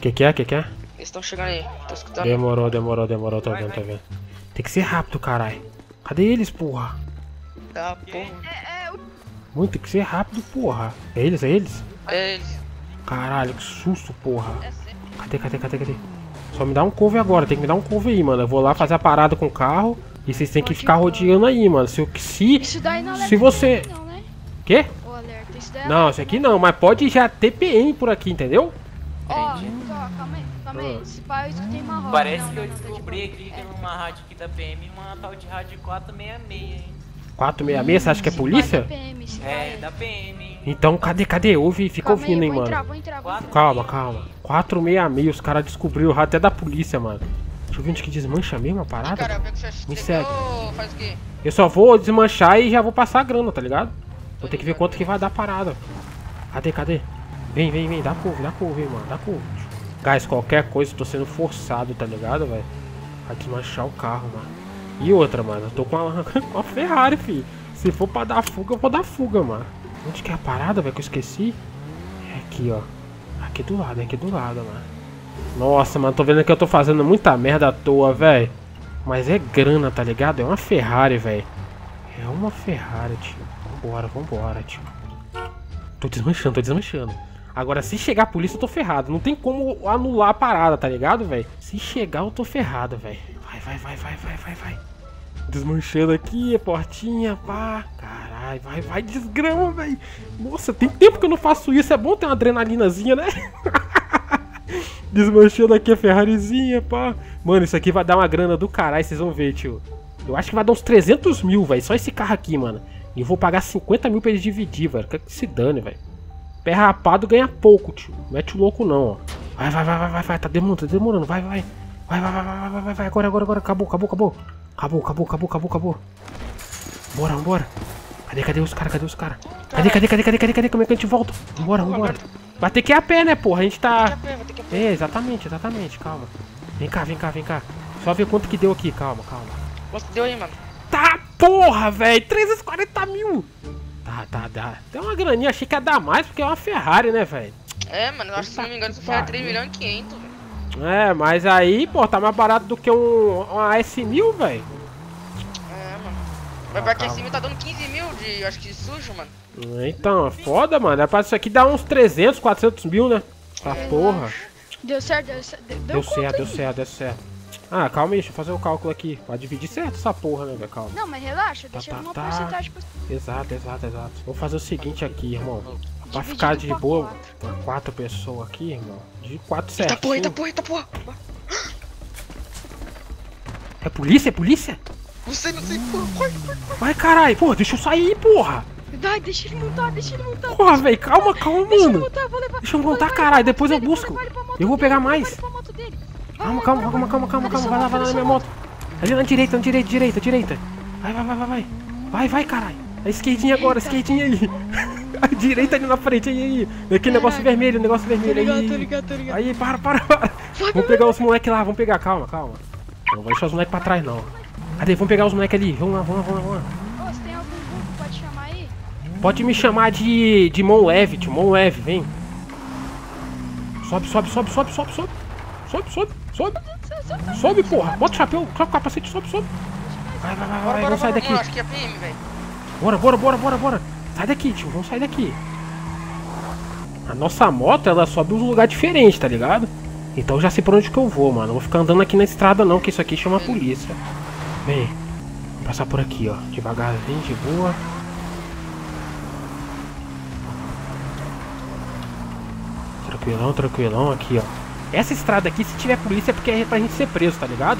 Que que é, que que é? Eles tão chegando aí, tô escutando. Demorou, demorou, demorou, tô vendo, tô vendo. Tem que ser rápido, caralho. Cadê eles, porra? Tá, porra. Muito, tem que ser rápido, porra. É eles, é eles? É eles. Caralho, que susto, porra. Cadê, cadê, cadê, cadê? Só me dá um couve agora, tem que me dar um couve aí, mano. Eu vou lá fazer a parada com o carro e vocês tem que ficar rodeando aí, mano. Se, se, se você... Quê? Não, isso aqui não, mas pode já ter P M por aqui, entendeu? Ó, oh, calma aí, calma aí. Esse pai tem uma roda. Parece não, que eu descobri aqui que tem uma rádio aqui da P M, uma tal de rádio quatro sessenta e seis, hein? quatrocentos e sessenta e seis? Você acha que é polícia? É, da P M, hein? Então, cadê, cadê? Ouve, fica calma ouvindo, aí, hein, mano. Entrar, vou entrar, vou entrar. Calma, calma. quatro seis seis, os caras descobriram o rato até da polícia, mano. Deixa eu ver onde que desmancha mesmo a parada. Ai, cara, me segue. Faz o quê? Eu só vou desmanchar e já vou passar a grana, tá ligado? Tô vou ter que ver quanto que vai dar a parada. Cadê, cadê? Vem, vem, vem. Dá curva, dá curva, hein, mano. Dá curva. Guys, qualquer coisa, tô sendo forçado, tá ligado, velho? Pra desmanchar o carro, mano. E outra, mano. Eu tô com uma, uma Ferrari, filho. Se for pra dar fuga, eu vou dar fuga, mano. Onde que é a parada, velho, que eu esqueci? É aqui, ó. Aqui do lado, aqui do lado, mano. Nossa, mano, tô vendo que eu tô fazendo muita merda à toa, velho. Mas é grana, tá ligado? É uma Ferrari, velho. É uma Ferrari, tio. Vambora, vambora, tio. Tô desmanchando, tô desmanchando. Agora, se chegar a polícia, eu tô ferrado. Não tem como anular a parada, tá ligado, velho? Se chegar, eu tô ferrado, velho. Vai, vai, vai, vai, vai, vai, vai. Desmanchando aqui, a portinha, pá. Caralho, vai, vai, desgrama, velho. Nossa, tem tempo que eu não faço isso. É bom ter uma adrenalinazinha, né? Desmanchando aqui a Ferrarizinha, pá. Mano, isso aqui vai dar uma grana do caralho, vocês vão ver, tio. Eu acho que vai dar uns trezentos mil, velho. Só esse carro aqui, mano. E eu vou pagar cinquenta mil pra eles dividir, velho. Que se dane, velho. Pé rapado ganha pouco, tio. Mete o louco não, ó. Vai, vai, vai, vai, vai. Tá demorando, tá demorando. Vai, vai. Vai, vai, vai, vai, vai, vai, vai. Agora, agora, agora. Acabou, acabou, acabou. Acabou, acabou, acabou, acabou, acabou. Bora, vambora. Cadê, cadê os caras, cadê os caras? Cadê, cadê, cadê, cadê, cadê, cadê? Como é que a gente volta? Vambora, vambora. Vai ter que ir a pé, né, porra? A gente tá... É, exatamente, exatamente, calma. Vem cá, vem cá, vem cá. Só ver quanto que deu aqui, calma, calma. Quanto deu aí, mano? Tá, porra, velho. trezentos e quarenta mil. Tá, tá, dá. Deu uma graninha, achei que ia dar mais, porque é uma Ferrari, né, velho? É, mano, eu acho que se não me engano, isso foi a três milhões e quinhentos mil. É, mas aí, pô, tá mais barato do que um, uma S mil, velho. É, mano. Mas pra que a S mil tá dando quinze mil de, acho que, sujo, mano. Então, foda, mano. É pra isso aqui dar uns trezentos, quatrocentos mil, né? Tá é, porra. Mano. Deu certo, deu certo. Deu, deu certo, aí. deu certo, deu certo. Ah, calma aí, deixa eu fazer o cálculo aqui. Vai dividir certo essa porra, né, velho? Calma. Não, mas relaxa, deixa tá, tá, uma tá. porcentagem pra... Exato, exato, exato. Vou fazer o seguinte aqui, irmão. Pra ficar de boa, quatro, quatro pessoas aqui, irmão. De quatro certo. Eita porra, eita porra, eita porra. É polícia, é polícia? Não sei, não sei, porra. Corre, corre, corre. Vai, caralho, porra, deixa eu sair, porra. Vai, deixa ele montar, deixa ele montar. Porra, velho, calma, calma, deixa mano. Ele montar, vou levar, deixa eu montar, caralho, depois eu busco. Vou levar, eu vou pegar mais. Vou levar, vai, calma, calma, vai, calma, calma, calma, calma. Vai lá, vai lá na minha moto. Ali na direita, na direita, direita, direita. Vai, vai, vai, vai, vai. Vai, vai, caralho. A esquerdinha agora, a esquerdinha aí. A direita ali na frente, aí, aí. Aquele negócio vermelho, negócio vermelho. Aí, tô ligado, tô ligado. Aí, para, para, para. Vamos pegar os moleques lá, vamos pegar, calma, calma. Não vou deixar os moleques pra trás, não. Cadê? Vamos pegar os moleques ali. Vamos lá, vamos lá, vamos lá. Ô, você tem algum grupo que pode chamar aí? Pode me chamar de, de mão leve, tio. Mão leve, vem. Sobe, sobe, sobe, sobe, sobe, sobe. Sobe, sobe, sobe. Sobe, porra. Bota o chapéu, coloca o capacete, sobe, sobe. Vai, vai, vai, vai, vamos sair daqui. Bora, bora, bora, bora, bora. Sai daqui, tio. Vamos sair daqui. A nossa moto, ela sobe uns lugares diferentes, tá ligado? Então já sei pra onde que eu vou, mano. Não vou ficar andando aqui na estrada, não, que isso aqui chama a polícia. Vem. Vou passar por aqui, ó. Devagarzinho, de boa. Tranquilão, tranquilão aqui, ó. Essa estrada aqui, se tiver polícia, é porque é pra gente ser preso, tá ligado?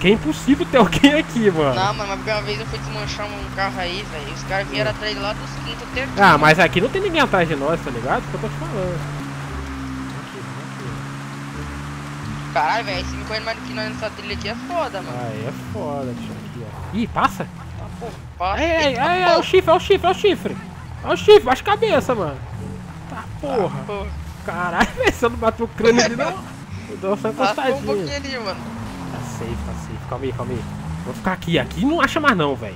Que é impossível ter alguém aqui, mano. Não, mano, mas porque uma vez eu fui desmanchar um carro aí, velho. Os caras vieram atrás lá dos quintos até aqui. Ah, mas aqui não tem ninguém atrás de nós, tá ligado? Que eu tô te falando. Aqui, aqui. Caralho, velho, esse me correndo mais do que nós nessa trilha aqui é foda, mano. Aí é foda, tio. Aqui, ó. Ih, passa? Ah, pô, passa. É, é, é, é, o chifre, é o chifre, é o chifre. É o chifre, baixa a cabeça, mano. Tá, porra. Ah, porra. Caralho, velho, você não bateu o crânio ali, não? Eu dou só encostadinho. Passou um pouquinho ali, mano. Tá safe, calma aí, calma aí. Vou ficar aqui, aqui não acha mais não, velho.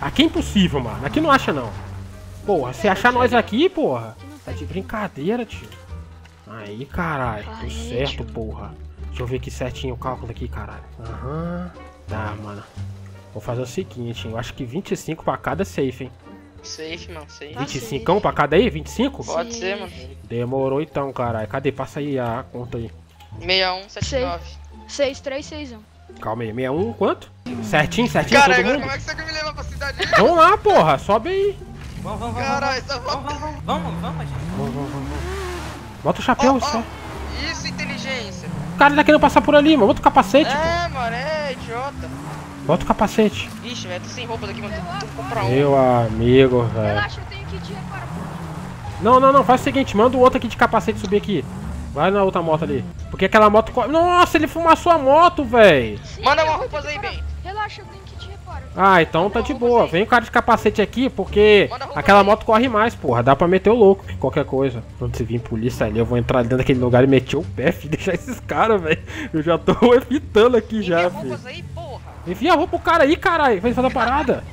Aqui é impossível, mano, aqui não acha não. Porra, se achar nós aqui, porra, tá de brincadeira, tio. Aí, caralho, tudo certo, porra. Deixa eu ver aqui certinho o cálculo aqui, caralho. Aham, tá, mano. Vou fazer o seguinte, hein, eu acho que vinte e cinco pra cada é safe, hein. Safe, mano, safe. vinte e cinco pra cada aí, vinte e cinco? Pode ser, mano. Demorou então, caralho. Cadê? Passa aí a conta aí. seis um sete nove. seis três seis um. Calma aí, sessenta e um, quanto? Certinho, certinho, cara, todo agora mundo? Como é que você me leva pra cidade? Vamos lá, porra, sobe aí. Vamos, vamos, vamos. Caralho, só vamos. Vamos, vamos, vamos, gente. Vamos, vamos, vamos. Bota o chapéu, oh, oh. Só. Isso, inteligência. O cara tá querendo passar por ali, mano. Bota o capacete, É, pô. mano, é idiota. Bota o capacete. Vixe, velho, tô sem roupa daqui, mano. Tô, tô, tô, tô pra um. Meu amigo, velho. Relaxa, eu tenho que ir agora, porra. Não, não, não. Faz o seguinte. Manda o outro aqui de capacete subir aqui. Vai na outra moto ali. Porque aquela moto... Nossa, ele fumaçou a moto, velho. Manda uma roupa aí, bem. Relaxa, eu tenho que te reparar. Ah, então tá de boa. Vem o cara de capacete aqui, porque aquela moto corre mais, porra. Dá pra meter o louco, qualquer coisa. Quando se vir polícia ali, eu vou entrar dentro daquele lugar e meter o pé, filho. Deixar esses caras, velho. Eu já tô evitando aqui já, filho. Enfia a roupa pro cara aí, caralho. Vai fazer a parada.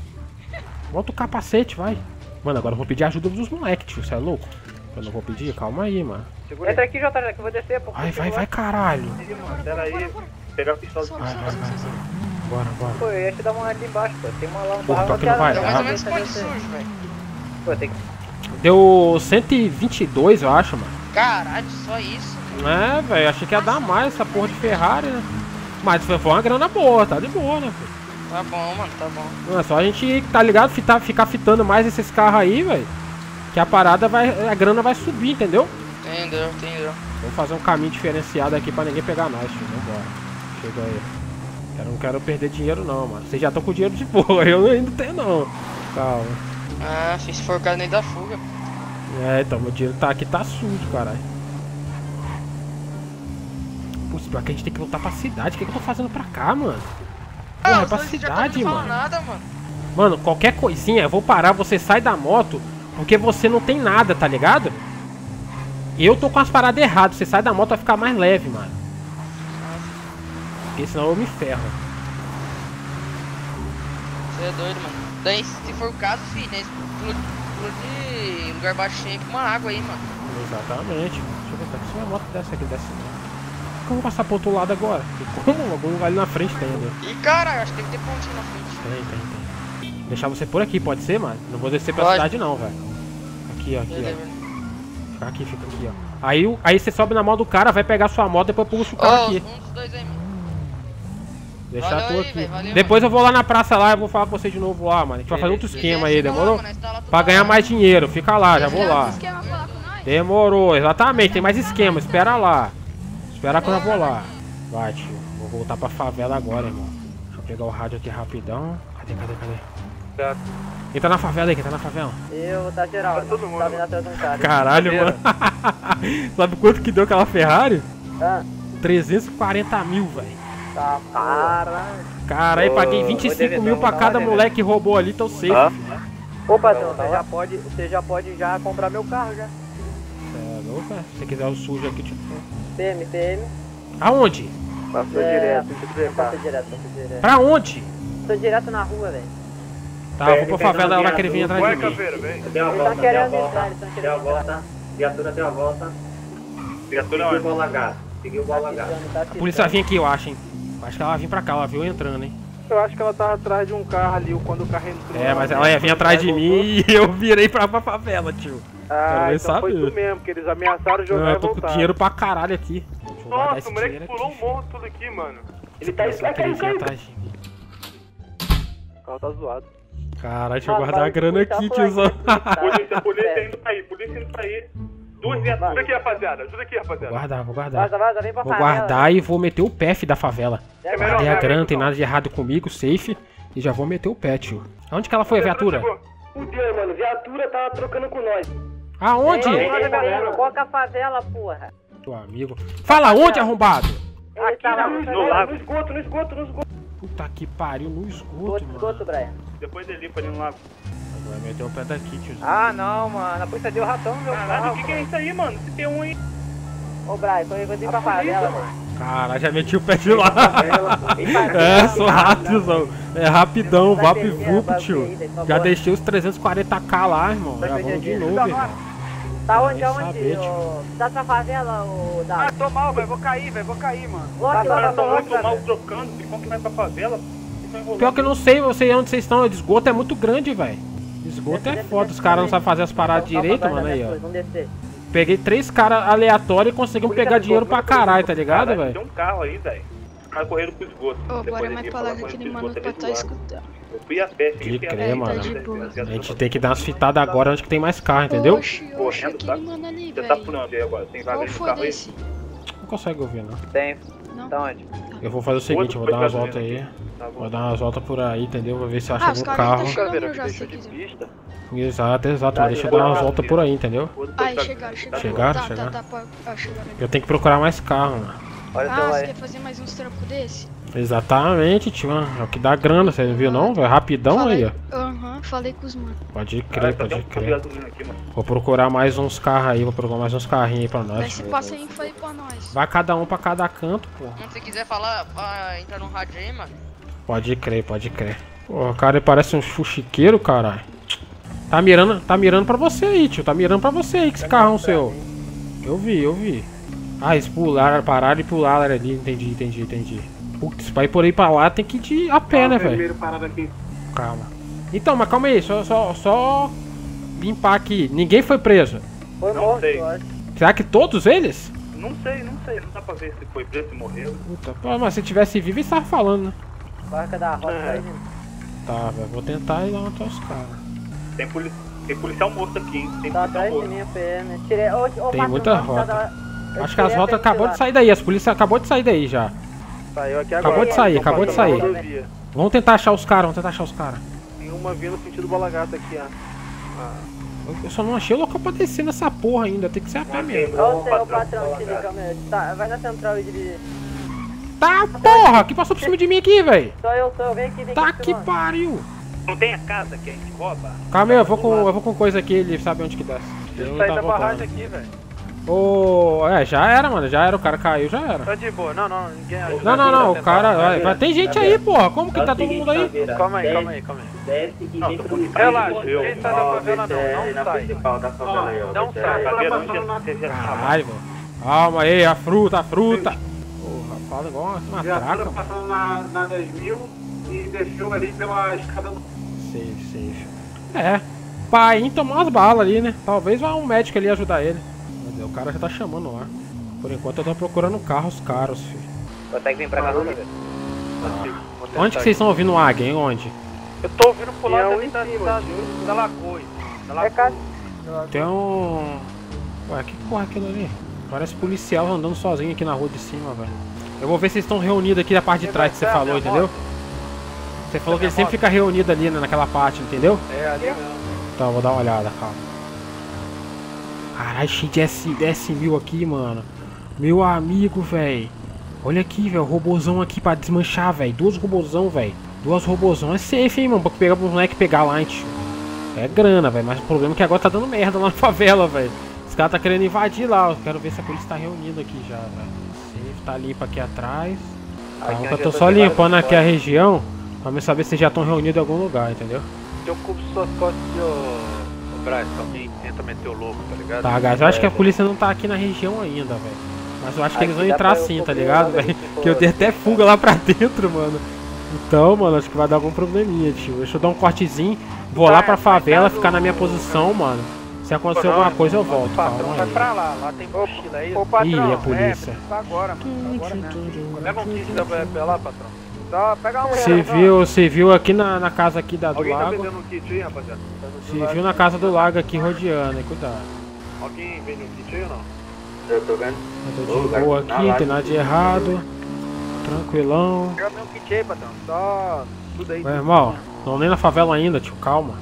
Bota o capacete, vai. Mano, agora eu vou pedir ajuda dos moleques, tio. Você é louco? Eu não vou pedir? Calma aí, mano. Segura. Entra aqui, Jota, que eu vou descer. Pô, vai, vai, vai, caralho. Pera aí. Pegar o pistola. Vai, vai, vai. Bora, bora. Pô, eu ia te dar uma ali embaixo, pô. Tem uma lá no barro. Pô, que não vai dar. Mais ou menos pode sujo, velho. Pô, tem que... Deu cento e vinte e dois, eu acho, mano. Caralho, só isso? É, velho. Achei que ia dar mais essa porra de Ferrari, né? Mas foi uma grana boa, tá de boa, né, pô? Tá bom, mano, tá bom. Não, é só a gente, tá ligado, fitar, ficar fitando mais esses carros aí, velho. Que a parada vai, a grana vai subir, entendeu? Entendeu, entendeu. Vamos fazer um caminho diferenciado aqui pra ninguém pegar nós, filho. Vambora. Chega aí. Eu não quero perder dinheiro não, mano. Vocês já estão com dinheiro de boa, eu ainda tenho não. Calma. Ah, se for o cara nem dá fuga. É, então, meu dinheiro tá aqui, tá sujo, caralho. Putz, pior que a gente tem que voltar pra cidade. O que, é que eu tô fazendo pra cá, mano? Porra, é pra cidade, mano. Nada, mano. Mano, qualquer coisinha, eu vou parar, você sai da moto, porque você não tem nada, tá ligado? Eu tô com as paradas erradas, você sai da moto vai ficar mais leve, mano. Porque senão eu me ferro. Você é doido, mano. Daí, se for o caso, filho, né? Explode um lugar baixinho com uma água aí, mano. Exatamente, mano. Deixa eu ver, tá aqui. Se uma moto dessa aqui dessa. Como passar pro outro lado agora? Como? Algum lugar ali na frente tem, né? E cara, acho que tem que ter pontinho na frente. Tem, tem, tem. Deixar você por aqui, pode ser, mano? Não vou descer pra pode. Cidade não, velho. Aqui, ó, aqui, beleza, ó. Fica aqui, fica aqui, ó. Aí, aí você sobe na moto do cara, vai pegar sua moto, depois puxa o cara oh, aqui. Um dos dois aí, mano. Deixar valeu tu aí, aqui. Véio, valeu, depois mano. Eu vou lá na praça lá, eu vou falar com você de novo lá, mano. A gente vai fazer outro esquema aí, demorou? Lá, mano, pra ganhar mais dinheiro, fica lá, já vou lá. Demorou, exatamente, tem mais esquema, espera lá. Espera que eu já vou lá. Vai, tio. Vou voltar pra favela agora, irmão. Deixa eu pegar o rádio aqui rapidão. Cadê, cadê, cadê? Quem tá na favela aí? Quem tá na favela? Eu, tá geral. Tá todo mundo. Tá vindo atrás de um cara. Caralho, mano. Sabe quanto que deu aquela Ferrari? Ah. trezentos e quarenta mil, velho. Tá, caralho. Caralho, paguei vinte e cinco mil pra cada moleque que roubou ali, tão safe. Ah. Ô, patrão, você já pode, você já pode já comprar meu carro, já. É louco, se você quiser o sujo aqui, tipo... P M, P M. Aonde? Passou é, direto, direto, passou direto, passou direto. Pra onde? Tô direto na rua, velho. Tá, eu vou pra favela lá que ele vem atrás de mim. Deu a volta, deu a volta, deu a volta. Viatura deu a volta. Viatura onde? Seguiu o bola H, seguiu o bola H. A polícia vinha aqui, eu acho, hein. Acho que ela vinha pra cá, ela viu entrando, hein. Eu acho que ela tava atrás de um carro ali, quando o carro entrou. É, mas ela ia vir atrás de mim e eu virei pra, pra favela, tio. Ah, então saber. Foi tu mesmo, que eles ameaçaram jogar. Não, eu tô com dinheiro pra caralho aqui. Nossa, o moleque pulou um morro tudo aqui, mano. Ele tá escrevendo atrás de mim. O carro tá zoado. Caralho, deixa eu guardar a grana aqui, tiozão. Polícia, polícia indo pra aí, polícia indo pra aí. Duas viaturas. Ajuda aqui, rapaziada. Ajuda aqui, rapaziada. Vou guardar, vou guardar. Vaza, vaza, vem pra favela. Vou guardar e vou meter o P F da favela. É melhor, guardei a grana, não tem nada de errado comigo, safe. E já vou meter o pé, tio. Aonde que ela foi, a viatura? Fudeu, mano. Viatura tava trocando com nós. Aonde? Coloca a favela, porra. Teu amigo. Fala onde, arrombado? Aqui, tá no, no, lago. no esgoto, no esgoto, no esgoto. Puta que pariu, no esgoto, mano. Esgoto, Brian. Depois ele limpa ali no lago. Vai meter o pé daqui, tiozinho. Ah, não, mano. A polícia deu ratão, meu caralho, carro. Caralho, o que, que é isso aí, mano? Se tem um aí. Ô, Brian, tô indo pra favela, mano. Caralho, já meti o pé de lá. É, sou rápido, é rapidão, vap vup, tio. Já deixei os trezentos e quarenta k lá, irmão. Já vamos de novo, irmão. Tá onde, aonde? Tá na favela, ô Davi? Ah, tô mal, velho, vou cair, velho, vou cair, mano. Os caras tão muito mal trocando, como que vai pra favela? Pior que eu não sei, eu sei onde vocês estão, o esgoto é muito grande, velho. Esgoto é foda, os caras não sabem fazer as paradas direito, mano, aí, ó. Peguei três caras aleatórios e conseguimos pegar dinheiro pra caralho, tá ligado, velho? Tem um carro aí, velho. Os caras correram pro esgoto. Ô, bora mais pra lá daquele mano pra tá escutando. Eu fui a pé, fiquei de crê, mano. A gente tem que dar umas fitadas agora onde que tem mais carro, entendeu? Poxa, aquele mano ali, velho. Você tá por onde aí agora? Tem vaga de carro aí? Não consegue ouvir, não. Tem. Não. Tá onde? Eu vou fazer o seguinte, vou dar umas voltas aí. Tá, vou dar umas voltas por aí, entendeu? Vou ver se eu acho ah, algum carro. Exato, exato, mas deixa eu dar umas voltas por aí, entendeu? Aí, chegaram, chegaram. Chegaram, tá, chegaram. Tá, tá, tá, ah, chegaram. Eu tenho que procurar mais carro, mano. Olha ah, você quer fazer mais uns trampos desse? Exatamente, tio. É o que dá grana, você não viu não? É rapidão falei, aí, ó. Aham, uh-huh, falei com os mano. Pode crer, ah, pode crer. Aqui, vou procurar mais uns carros aí, vou procurar mais uns carrinhos aí pra nós. Vai se passa aí e pra nós. Vai cada um pra cada canto, pô. Quando você quiser falar, uh, entra no rádio aí, mano. Pode crer, pode crer. Pô, o cara parece um fuxiqueiro, caralho. Tá mirando, tá mirando pra você aí, tio. Tá mirando pra você aí, que esse carrão seu. Eu vi, eu vi. Ah, eles pularam, pararam e pularam ali. Entendi, entendi, entendi. Putz, pra ir por aí pra lá tem que ir de a pé, ah, né, velho? Calma. Então, mas calma aí, só, só, só limpar aqui. Ninguém foi preso? Foi não morto, sei. Será que todos eles? Não sei, não sei. Não dá pra ver se foi preso e morreu. Puta, pô, mas se tivesse vivo, eles estavam falando, né? Barca da roda é. Aí, tá, velho, vou tentar ir lá matar os caras. Tem, poli tem policial morto aqui, hein? Tem tá policial morto. Minha perna. Tirei... Ô, ô, tem muita rota. Da... Acho que as rotas acabou de sair daí, as polícias acabou de sair daí já. Saiu aqui agora. Acabou de sair, acabou de sair. Vamos tentar achar os caras, vamos tentar achar os caras. Tem uma via no sentido Balagata aqui, ó. Ah. Eu só não achei o local pra descer nessa porra ainda, tem que ser a pé mesmo. Olha o seu patrão aqui do caminhão. Tá, vai na central e dirige. Tá, porra, que passou por cima de mim aqui, velho. Sou eu, sou eu, vem aqui, vem aqui. Tá que pariu. Não tem a casa que a gente rouba? Calma aí, eu vou com, eu vou com coisa aqui, ele sabe onde que desce. Ele sai da barragem aqui, velho. Ô, oh, é, já era, mano, já era, o cara caiu, já era. Tá de boa, não, não, ninguém ajuda. Não, não, não, o cara, vai, vai, tem gente aí, porra, como que tá todo mundo aí? Calma aí, calma aí, calma aí. Relaxa, quem sai da favela não, não sai. Não sai, caralho, mano. Calma aí, a fruta, a fruta. Porra, fala igual uma matraca, mano. Passando na dez mil e deixou ali pela escada do... Safe, safe. É, pra ir tomar umas balas ali, né, talvez vá um médico ali ajudar ele. O cara já tá chamando lá. Por enquanto eu tô procurando carros caros, filho. Consegue vir pra cá, não, velho? Onde que vocês estão ouvindo águia, hein? Onde? Eu tô ouvindo pro lado ali da, da, da lagoa. Da lagoa. Tem um... Ué, que porra é aquilo ali? Parece policial andando sozinho aqui na rua de cima, velho. Eu vou ver se vocês estão reunidos aqui na parte de trás que você falou, entendeu? Você falou que ele sempre fica reunido ali, né, naquela parte, entendeu? É, ali mesmo. Tá, vou dar uma olhada, calma. Caralho, cheio de S mil aqui, mano. Meu amigo, velho. Olha aqui, velho. Robozão aqui pra desmanchar, velho. Duas robozão, velho. Duas robozão. É safe, hein, mano. Pra pegar pro moleque pegar lá, hein, tio. É grana, velho. Mas o problema é que agora tá dando merda lá na favela, velho. Os caras tá querendo invadir lá. Eu quero ver se a polícia tá reunindo aqui já, velho. Safe tá limpa aqui atrás. Calma, eu tô só limpando aqui a região. Pra me saber se já estão reunidos em algum lugar, entendeu? Eu ocupo suas costas, eu... Braz, alguém tenta meter o louco, tá ligado? Tá, guys, eu acho que a polícia não tá aqui na região ainda, velho. Mas eu acho que aqui eles vão entrar sim, tá ligado, velho? Que eu dei até fuga lá pra dentro, mano. Então, mano, acho que vai dar algum probleminha, tio. Deixa eu dar um cortezinho, vou lá pra favela, ficar na minha posição, mano. Se acontecer alguma coisa eu volto, calma aí. Vai pra lá, lá tem mochila aí. Ih, a polícia. Agora, mano, agora mesmo. Leva um kit da B F lá, patrão. Você viu, você viu aqui na, na casa aqui da, do alguém lago. Tá vendendo um kit aí, rapaziada? Você tá viu na casa do lago aqui rodeando, hein? Cuidado. Alguém vende um kit aí ou não? Eu tô vendo. Eu tô de boa, boa aqui, não tem nada de errado. Tranquilão. Pega meu kit aí, patrão. Só tudo aí. Meu irmão, não nem na favela ainda, tio. Calma.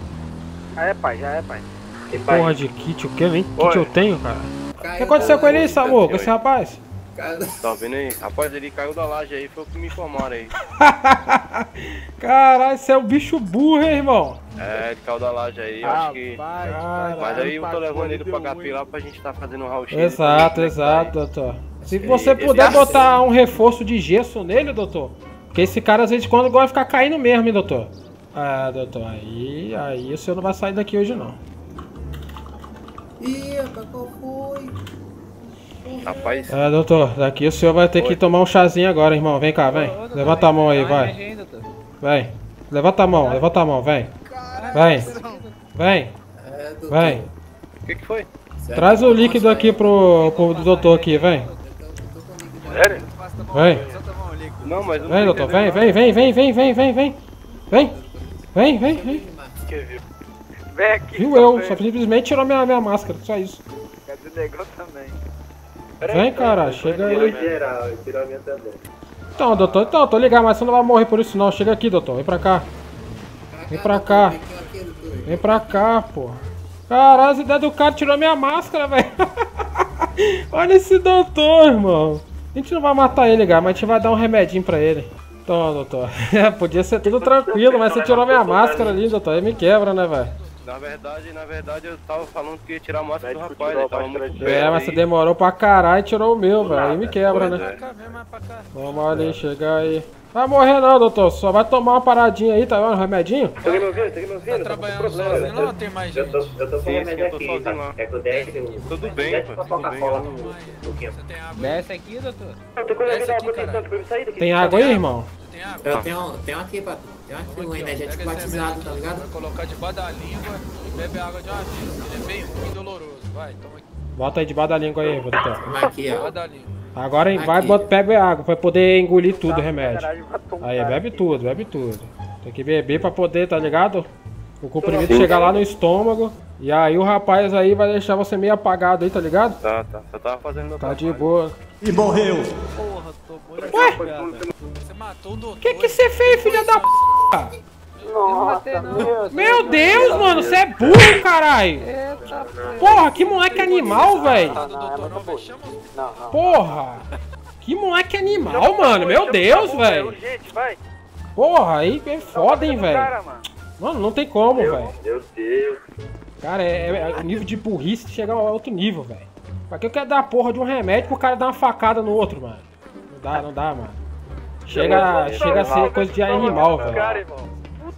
Ah, é, pai. Já é, pai. Que porra de kit, o que? Nem Oi. Kit eu tenho, cara. Caiu, o que aconteceu com ele aí, Samu? Com esse rapaz? Tá vendo aí? Rapaz, ele caiu da laje aí, foi o que me informaram aí. Caralho, você é um bicho burro, hein, irmão? É, ele caiu da laje aí, eu ah, acho que... Pai, cara, mas aí eu tô levando ele pra H P lá pra gente tá fazendo um raio X. Exato, exato, doutor. Se você puder botar um reforço de gesso nele, doutor. Porque esse cara, às vezes, quando gosta de ficar caindo mesmo, hein, doutor. Ah, doutor, aí, aí o senhor não vai sair daqui hoje, não. Ih, qual foi? Rapaz. É, doutor, daqui o senhor vai ter Oi. Que tomar um chazinho agora, irmão. Vem cá, vem. Ô, ô, levanta a mão aí, vai. Vem. Vem. Levanta a mão, Caramba. Levanta a mão, vem. Vem. Vem. É, vem. O que, que foi? Traz Sério? O líquido aqui pro, pro doutor aqui, vem. Sério? Vem. Não, mas não vem, doutor, vem, vem, vem, vem, vem, vem, vem, vem. Vem. Vem, vem, vem. Vem aqui. Viu eu, só simplesmente tirou minha, minha máscara, só isso. Cadê o negócio também? Pera Vem, aí, cara, cara, chega aí. Eu geral, eu tiro a minha também. Então, doutor, então, tô ligado, mas você não vai morrer por isso não. Chega aqui, doutor, vem pra cá. Vem pra cá. Vem pra cá, pô. Caralho, a ideia do cara tirou minha máscara, velho. Olha esse doutor, irmão. A gente não vai matar ele, cara, mas a gente vai dar um remedinho pra ele. Então, doutor. Podia ser tudo tranquilo, mas você tirou minha máscara ali, doutor. Aí me quebra, né, velho? Na verdade, na verdade, eu tava falando que ia tirar a máscara do rapaz, ele tava muito bem. É, mas você demorou pra caralho e tirou o meu, velho. Aí me quebra, né? Vamos ali, chegar aí. Vai morrer não, doutor, só vai tomar uma paradinha aí, tá vendo? Um remedinho? Peguei meu filho, peguei meu filho. Tá trabalhando sozinho lá ou tem mais gente? Eu tô, eu tô com remédio aqui, é que eu desce, eu... Tudo bem, pô, tudo bem. Desce aqui, doutor. Eu tô com remédio da água tentando, pra eu sair daqui. Tem água aí, irmão? Tem água? Eu tenho, tenho aqui, patrão. Tem aqui, um energético batizado, tá ligado? Vai colocar debaixo da língua e bebe água de uma vez. Ele é bem ruim e doloroso, vai, toma aqui. Bota aí debaixo da língua aí, doutor. Aqui, ó. Debaixo da língua. Agora vai e pega água pra poder engolir tudo o remédio. Aí, bebe tudo, bebe tudo. Tem que beber pra poder, tá ligado? O comprimido chegar lá no estômago. E aí o rapaz aí vai deixar você meio apagado aí, tá ligado? Tá, tá. Você tava fazendo meu trabalho. Tá de boa. E morreu! Porra, tô morto. Ué? Você matou o doutor. Que que você fez, filha da p***? Nossa, meu, meu Deus, Deus, mano, você é burro, caralho! Eita, porra, que moleque animal, velho! Porra! Que moleque animal, mano! Meu Deus, velho! Porra, aí é foda, hein, velho! Mano, não tem como, velho! Meu Deus! Cara, é, é o nível de burrice chegar a outro nível, velho! Pra que eu quero dar porra de um remédio pro cara dar uma facada no outro, mano? Não dá, não dá, mano! Chega, chega a ser coisa de animal, velho!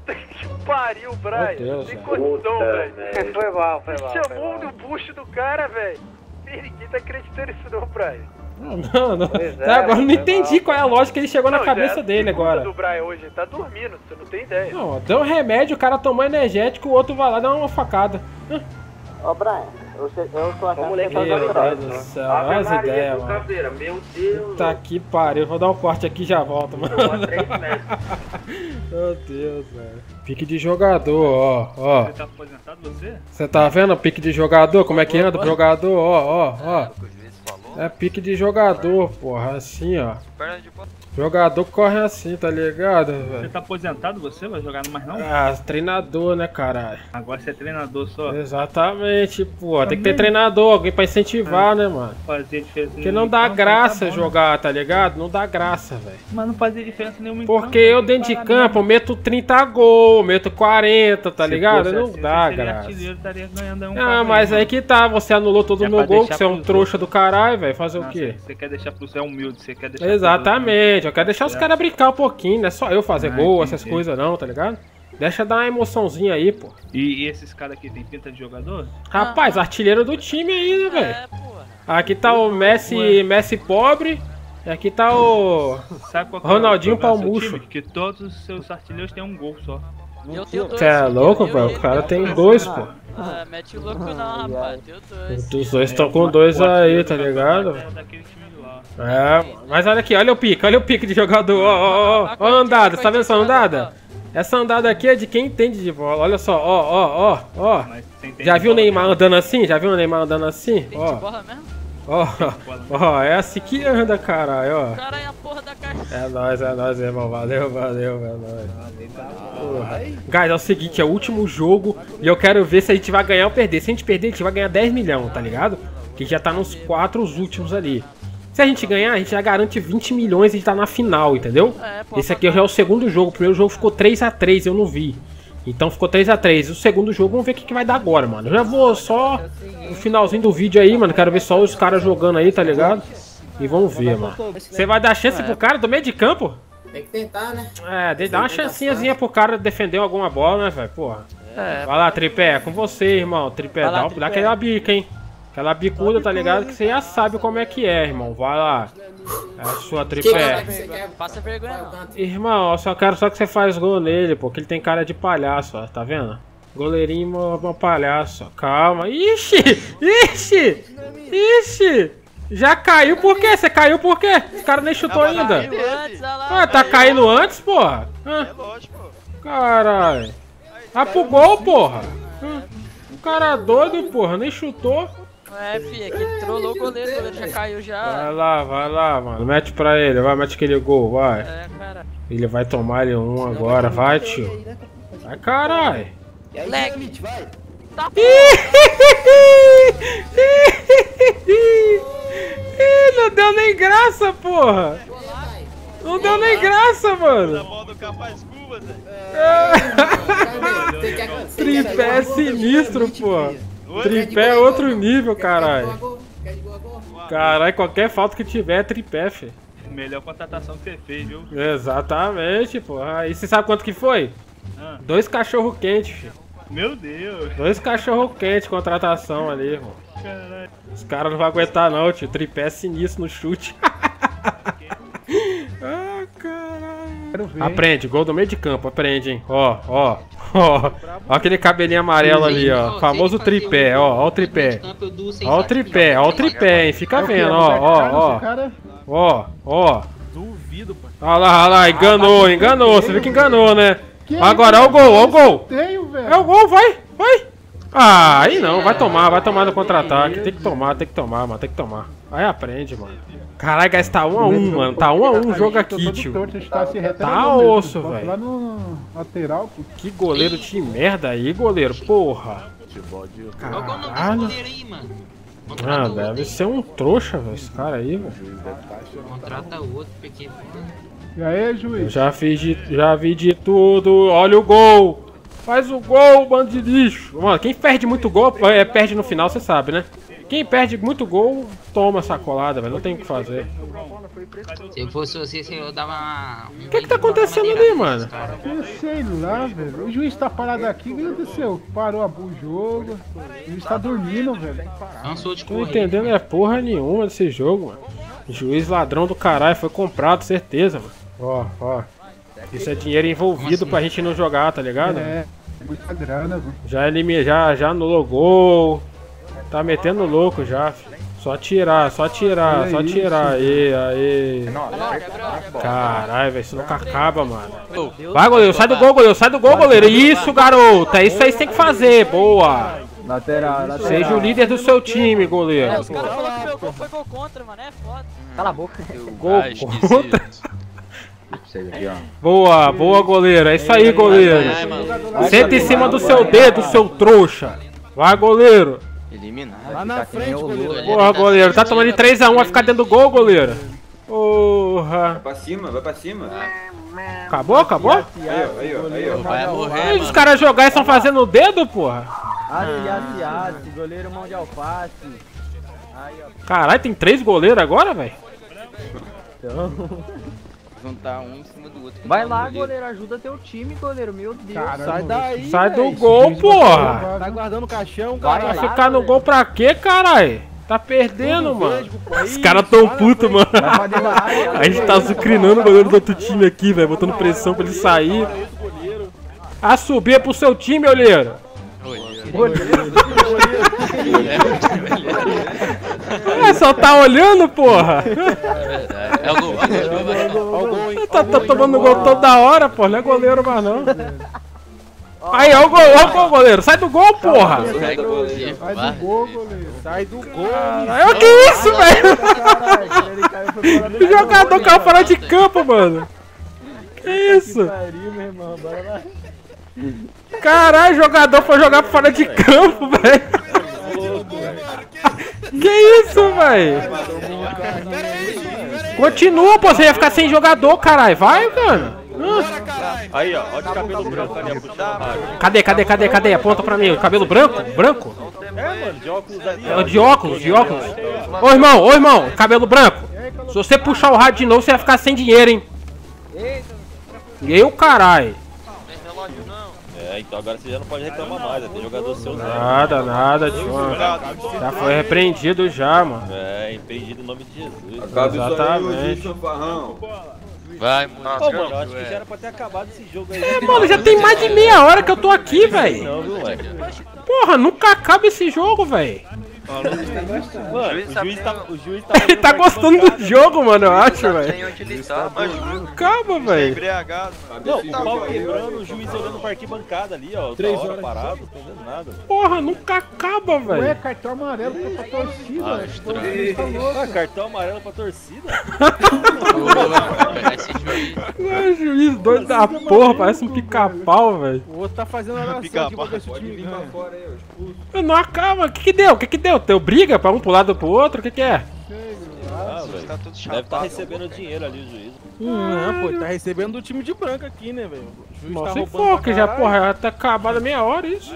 Que pariu, Brian. Deus, sem condição, velho. Foi mal, foi mal. Chamou do bucho do cara, velho. Ninguém tá acreditando nisso, não, Brian. Não, não. Pois é, agora eu não entendi mal. Qual é a lógica que ele chegou não, na cabeça é dele agora. Do Brian hoje, ele tá dormindo, você não tem ideia. Não, deu um remédio, o cara tomou energético, o outro vai lá dar uma facada. Ó, Brian, eu, eu tô achando que tá Meu Deus do céu, olha as ideias, mano. Caveira, meu Deus. Puta que pariu, vou dar um corte aqui e já volto, mano. Meu Deus, velho. Pique de jogador, ó, ó. Você tá aposentado, você? Você tá vendo o pique de jogador? Como é que anda o jogador, ó, ó, ó. É pique de jogador, porra, assim, ó. Jogador corre assim, tá ligado, velho? Você tá aposentado, você vai jogar mais não? Ah, treinador, né, caralho? Agora você é treinador só? Exatamente, pô. Também. Tem que ter treinador, alguém pra incentivar, é, né, mano? Fazer diferença. Porque não dá graça jogar, tá ligado? Não dá graça, velho. Mas não fazia diferença nenhuma. Porque eu dentro de campo meto trinta gols, meto quarenta, tá ligado? Não dá graça. Ah, mas aí que tá, você anulou todo o meu gol, que você é um trouxa do caralho, velho. Fazer o quê? Você quer deixar pro seu humilde, você quer deixar. Exatamente. Eu quero deixar os caras brincar um pouquinho, não é só eu fazer ah, gol, essas coisas não, tá ligado? Deixa dar uma emoçãozinha aí, pô. E, e esses caras aqui tem pinta de jogador? Rapaz, ah, artilheiro do time aí, né, velho? É, porra. Aqui tá o Messi, ué. Messi pobre, e aqui tá o Sabe qual Ronaldinho é o Palmucho. Que todos os seus artilheiros têm um gol só. Você é louco, velho? O cara tem dois, pô. Ah, mete louco não, rapaz, tem dois. Os dois estão com dois aí, tá ligado? É, mas olha aqui, olha o pique, olha o pique de jogador, ó, ó, ó, ó a andada, tá vendo essa andada? Essa andada aqui é de quem entende de bola, olha só, ó, ó, ó, ó. Já viu o Neymar andando assim? Já viu o Neymar andando assim? Ó, ó, ó, é assim que anda, caralho, ó. Caralho, a porra da caixa. É nóis, é nóis, irmão, valeu, valeu, é nóis. Guys, é o seguinte, é o último jogo e eu quero ver se a gente vai ganhar ou perder. Se a gente perder, a gente vai ganhar dez milhões, tá ligado? Que já tá nos quatro os últimos ali. Se a gente ganhar, a gente já garante vinte milhões e tá na final, entendeu? É, pô, esse aqui já é o segundo jogo. O primeiro jogo ficou três a três, eu não vi. Então ficou três a três. O segundo jogo, vamos ver o que, que vai dar agora, mano. Eu já vou só no finalzinho do vídeo aí, mano. Quero ver só os caras jogando aí, tá ligado? E vamos ver, mano. Você vai dar chance pro cara do meio de campo? Tem que tentar, né? É, tem que dar uma chancinhazinha pro cara defender alguma bola, né, velho? Porra. É, vai lá, Tripé. É com você, irmão. Tripé, dá, dá aquela bica, hein? Aquela bicuda, tá ligado? Que você já sabe como é que é, irmão. Vai lá. É a sua Tripé. Passa vergonha, não. Irmão, eu só quero só que você faz gol nele, pô. Que ele tem cara de palhaço, ó. Tá vendo? Goleirinho, mó palhaço. Calma. Ixi! Ixi! Ixi! Já caiu por quê? Você caiu por quê? O cara nem chutou ainda. Ah, tá caindo antes, porra? É lógico. Caralho. Ah, pro gol, porra. O cara doido, porra. Nem chutou. É, fi, é que ele trollou o goleiro, o goleiro já caiu já. Vai lá, vai lá, mano. Mete pra ele, vai, mete aquele gol, vai. É, cara. Ele vai tomar ele um agora, vai, tio. Vai, caralho. Leg, vai. Tá bom. Ih, não deu nem graça, porra. Não deu nem graça, mano. Tripé sinistro, porra. Tripé é outro nível, caralho. Caralho, qualquer falta que tiver é tripé, filho. Melhor contratação que você fez, viu? Exatamente, porra. E você sabe quanto que foi? Ah. Dois cachorro quente, filho. Meu Deus. Dois cachorro quente, contratação ali, irmão. Caralho. Os caras não vão aguentar não, tio. Tripé é sinistro no chute. Ah, caralho. Aprende, gol do meio de campo, aprende, hein. Ó, ó. Ó, ó aquele cabelinho amarelo ali, ó. Famoso tripé, ó, ó o tripé. Ó o tripé, ó o tripé, hein. Fica vendo, ó, ó, ó. Ó, ó. Duvido, pô. Olha lá, olha lá, enganou, enganou. Você viu que enganou, né? Agora, ó o gol, ó o gol. É o gol, vai, vai. Ah, aí não, vai tomar, vai tomar no contra-ataque. Tem que tomar, tem que tomar, mano, tem que tomar. Aí aprende, mano. Caralho, guys, tá um a um, mano. Tá um a um o jogo aqui, tio. Tá osso, velho. Lá no lateral. Que goleiro de merda aí, goleiro, porra. Caralho. Ah, deve ser um trouxa, velho, esse cara aí, velho. Contrata outro, pequeno. E aí, juiz? Eu já fiz de, já vi de tudo. Olha o gol. Faz o gol, bando de lixo. Mano, quem perde muito gol, é, perde no final, você sabe, né? Quem perde muito gol, toma sacolada, velho. Não tem o que fazer. Se eu fosse você, eu dava uma... O que que tá acontecendo ali, mano? Eu sei lá, velho. O juiz tá parado aqui, o que aconteceu? Parou a o jogo. O juiz tá dormindo, velho. Não tô entendendo é porra nenhuma desse jogo, mano. Juiz ladrão do caralho, foi comprado, certeza, mano. Ó, ó. Isso é dinheiro envolvido pra gente não jogar, tá ligado? É, muita grana, mano. Já eliminou, já, já anulou gol. Tá metendo louco já, filho. Só tirar, só tirar, só tirar. Aê, aê. Caralho, velho, isso nunca acaba, mano. Vai, goleiro, sai do gol, goleiro, sai do gol, goleiro. Isso, garoto, é isso aí que tem que fazer, boa. Lateral, lateral. Seja o líder do seu time, goleiro. Os caras falaram que meu gol foi gol contra, mano, é foda. Cala a boca. Gol contra. Boa, boa, goleiro, é isso aí, goleiro. Senta em cima do seu dedo, seu trouxa. Vai, goleiro. Eliminado. Lá na frente, goleiro. Porra, goleiro. Tá tomando de três a um, vai ficar dentro do gol, goleiro. Porra. Vai pra cima, vai pra cima. Acabou, acabou? Aí, ó, aí, ó, aí, ó. Vai morrer, os caras jogarem estão fazendo o dedo, porra. Ariaciace, goleiro mão de alface. Caralho, tem três goleiros agora, velho? Então... Juntar um em cima do outro. Vai lá, goleiro, ajuda teu time, goleiro. Meu Deus, caramba, sai daí. Sai véio. Do gol, porra. Tá guardando o caixão, cara. Vai ficar no gol pra quê, caralho? Tá perdendo, mano. Os caras tão putos, mano. A gente tá sucrinando o goleiro do outro time aqui, velho. Botando pressão pra ele sair. A subir pro seu time, goleiro. É, só tá olhando, porra. É verdade. É o gol, é o gol. Tá, tá tomando gol toda hora, porra. Não é goleiro mais não. Aí, ó o gol, ó o gol, goleiro. Sai do gol, porra. Sai do gol, goleiro. Sai do gol. Olha que isso, velho. Que jogador caiu fora de campo, mano. Que isso? Caralho, jogador foi jogar fora de campo, velho. Que isso, velho? Continua, pô, você ia ficar sem jogador, caralho. Vai, mano. Ah. Aí, ó, ó de cabelo branco ali, ó. Cadê, cadê, cadê, cadê? Aponta pra mim. Cabelo branco? Branco? É, mano, de óculos ali. É, de óculos, de óculos. Ô, irmão, ô, irmão, cabelo branco. Se você puxar o rádio de novo, você ia ficar sem dinheiro, hein? E eu, caralho. É, então agora você já não pode reclamar mais, tem jogador seu. Nada, né? Nada, tio. Já foi repreendido já, mano. É, repreendido em nome de Jesus. Acaba exatamente. Vai, mano. Pô, mano, eu acho que já era pra ter acabado esse jogo aí. É, mano, já tem mais de meia hora que eu tô aqui, velho. Porra, nunca acaba esse jogo, velho. O juiz tá Ele tá gostando do jogo, mano, eu acho, velho. Calma, velho. Não, o pau quebrando, o juiz olhando pra arquibancada ali, ó. Três horas parado, não tô vendo nada. Porra, nunca acaba, velho. Ué, cartão amarelo pra torcida. Cartão amarelo pra torcida? O juiz doido da porra, parece um pica-pau, velho. O outro tá fazendo a oração aqui pra deixar o time pra fora aí, ó. Não acaba, o que que deu? O que que deu? Teu briga pra um pro lado ou pro outro? O que que é? Ah, velho, tá tudo chapado, deve tá recebendo dinheiro ali o juiz. Não, pô, tá recebendo do time de branco aqui, né, velho? Nossa, sem foco, já, porra, já tá acabado a meia hora, isso.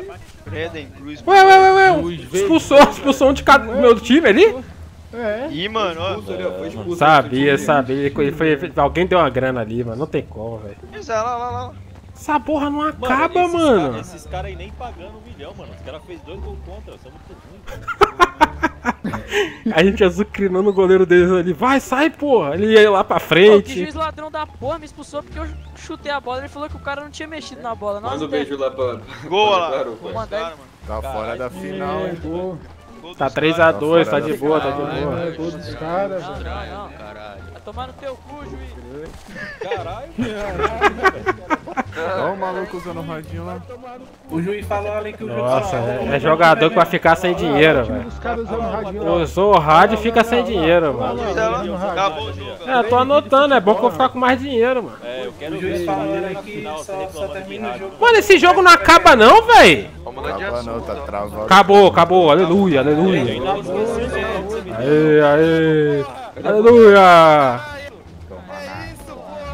Ué, ué, ué, ué, expulsou, expulsou um de cada do meu time ali? É. Ih, mano, ó. É, sabia, sabia. Foi, foi, alguém deu uma grana ali, mano. Não tem como, velho. Isso, lá, lá, lá. Essa porra não acaba, mano. Esses mano. Cara, esses caras aí nem pagando um milhão, mano. Os caras fez dois gols contra. São muito ruins. A gente azucrinando o goleiro deles ali. Vai, sai, porra. Ele ia lá pra frente. Pô, que juiz ladrão da porra me expulsou porque eu chutei a bola. Ele falou que o cara não tinha mexido na bola. Nossa, manda um beijo lá pra. Boa lá. Vou mandar. Tá fora da final, hein, pô. Tá três a dois, tá de boa, tá de boa. Todos os caras. Não, não, caralho. Vai tomar no teu cu, juiz. Caralho, velho. Olha o maluco usando o radinho lá. O juiz falou ali que o juiz. Nossa, é jogador que vai ficar sem dinheiro, velho. Usou o rádio e fica sem dinheiro, mano. É, tô anotando, é bom que eu vou ficar com mais dinheiro, mano. É, eu quero ver. Mano, esse jogo não acaba não, velho. Acabou, acabou, aleluia, aleluia. Aê, aê, aleluia.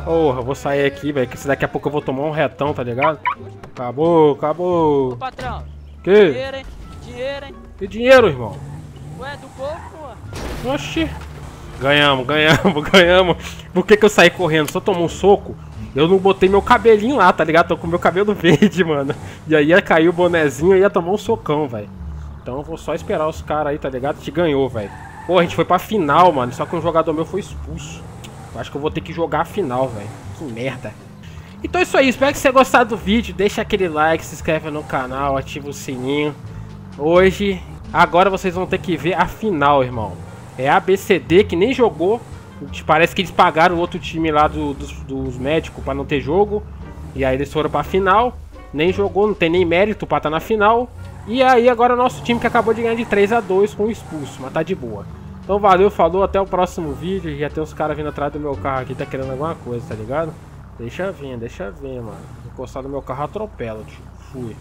Porra, vou sair aqui, velho, que se daqui a pouco eu vou tomar um retão, tá ligado? Acabou, acabou. Ô, patrão. Que? Dinheiro, hein? Dinheiro, hein? Que dinheiro, irmão? Ué, do povo, pô. Oxi. Ganhamos, ganhamos, ganhamos. Por que que eu saí correndo? Só tomou um soco? Eu não botei meu cabelinho lá, tá ligado? Tô com meu cabelo verde, mano. E aí ia cair o bonezinho e ia tomar um socão, velho. Então eu vou só esperar os caras aí, tá ligado? Te ganhou, velho. Pô, a gente foi pra final, mano. Só que um jogador meu foi expulso. Eu acho que eu vou ter que jogar a final, velho. Que merda. Então é isso aí. Espero que você tenha gostado do vídeo. Deixa aquele like, se inscreve no canal, ativa o sininho. Hoje, agora vocês vão ter que ver a final, irmão. É a B C D que nem jogou. Parece que eles pagaram o outro time lá do, dos, dos médicos pra não ter jogo. E aí eles foram pra final. Nem jogou, não tem nem mérito pra estar na final. E aí agora o nosso time que acabou de ganhar de três a dois com o expulso, mas tá de boa. Então valeu, falou, até o próximo vídeo. Já tem uns caras vindo atrás do meu carro aqui, tá querendo alguma coisa, tá ligado? Deixa vir, deixa vir, mano. Encostar no meu carro atropelo, tio. Fui.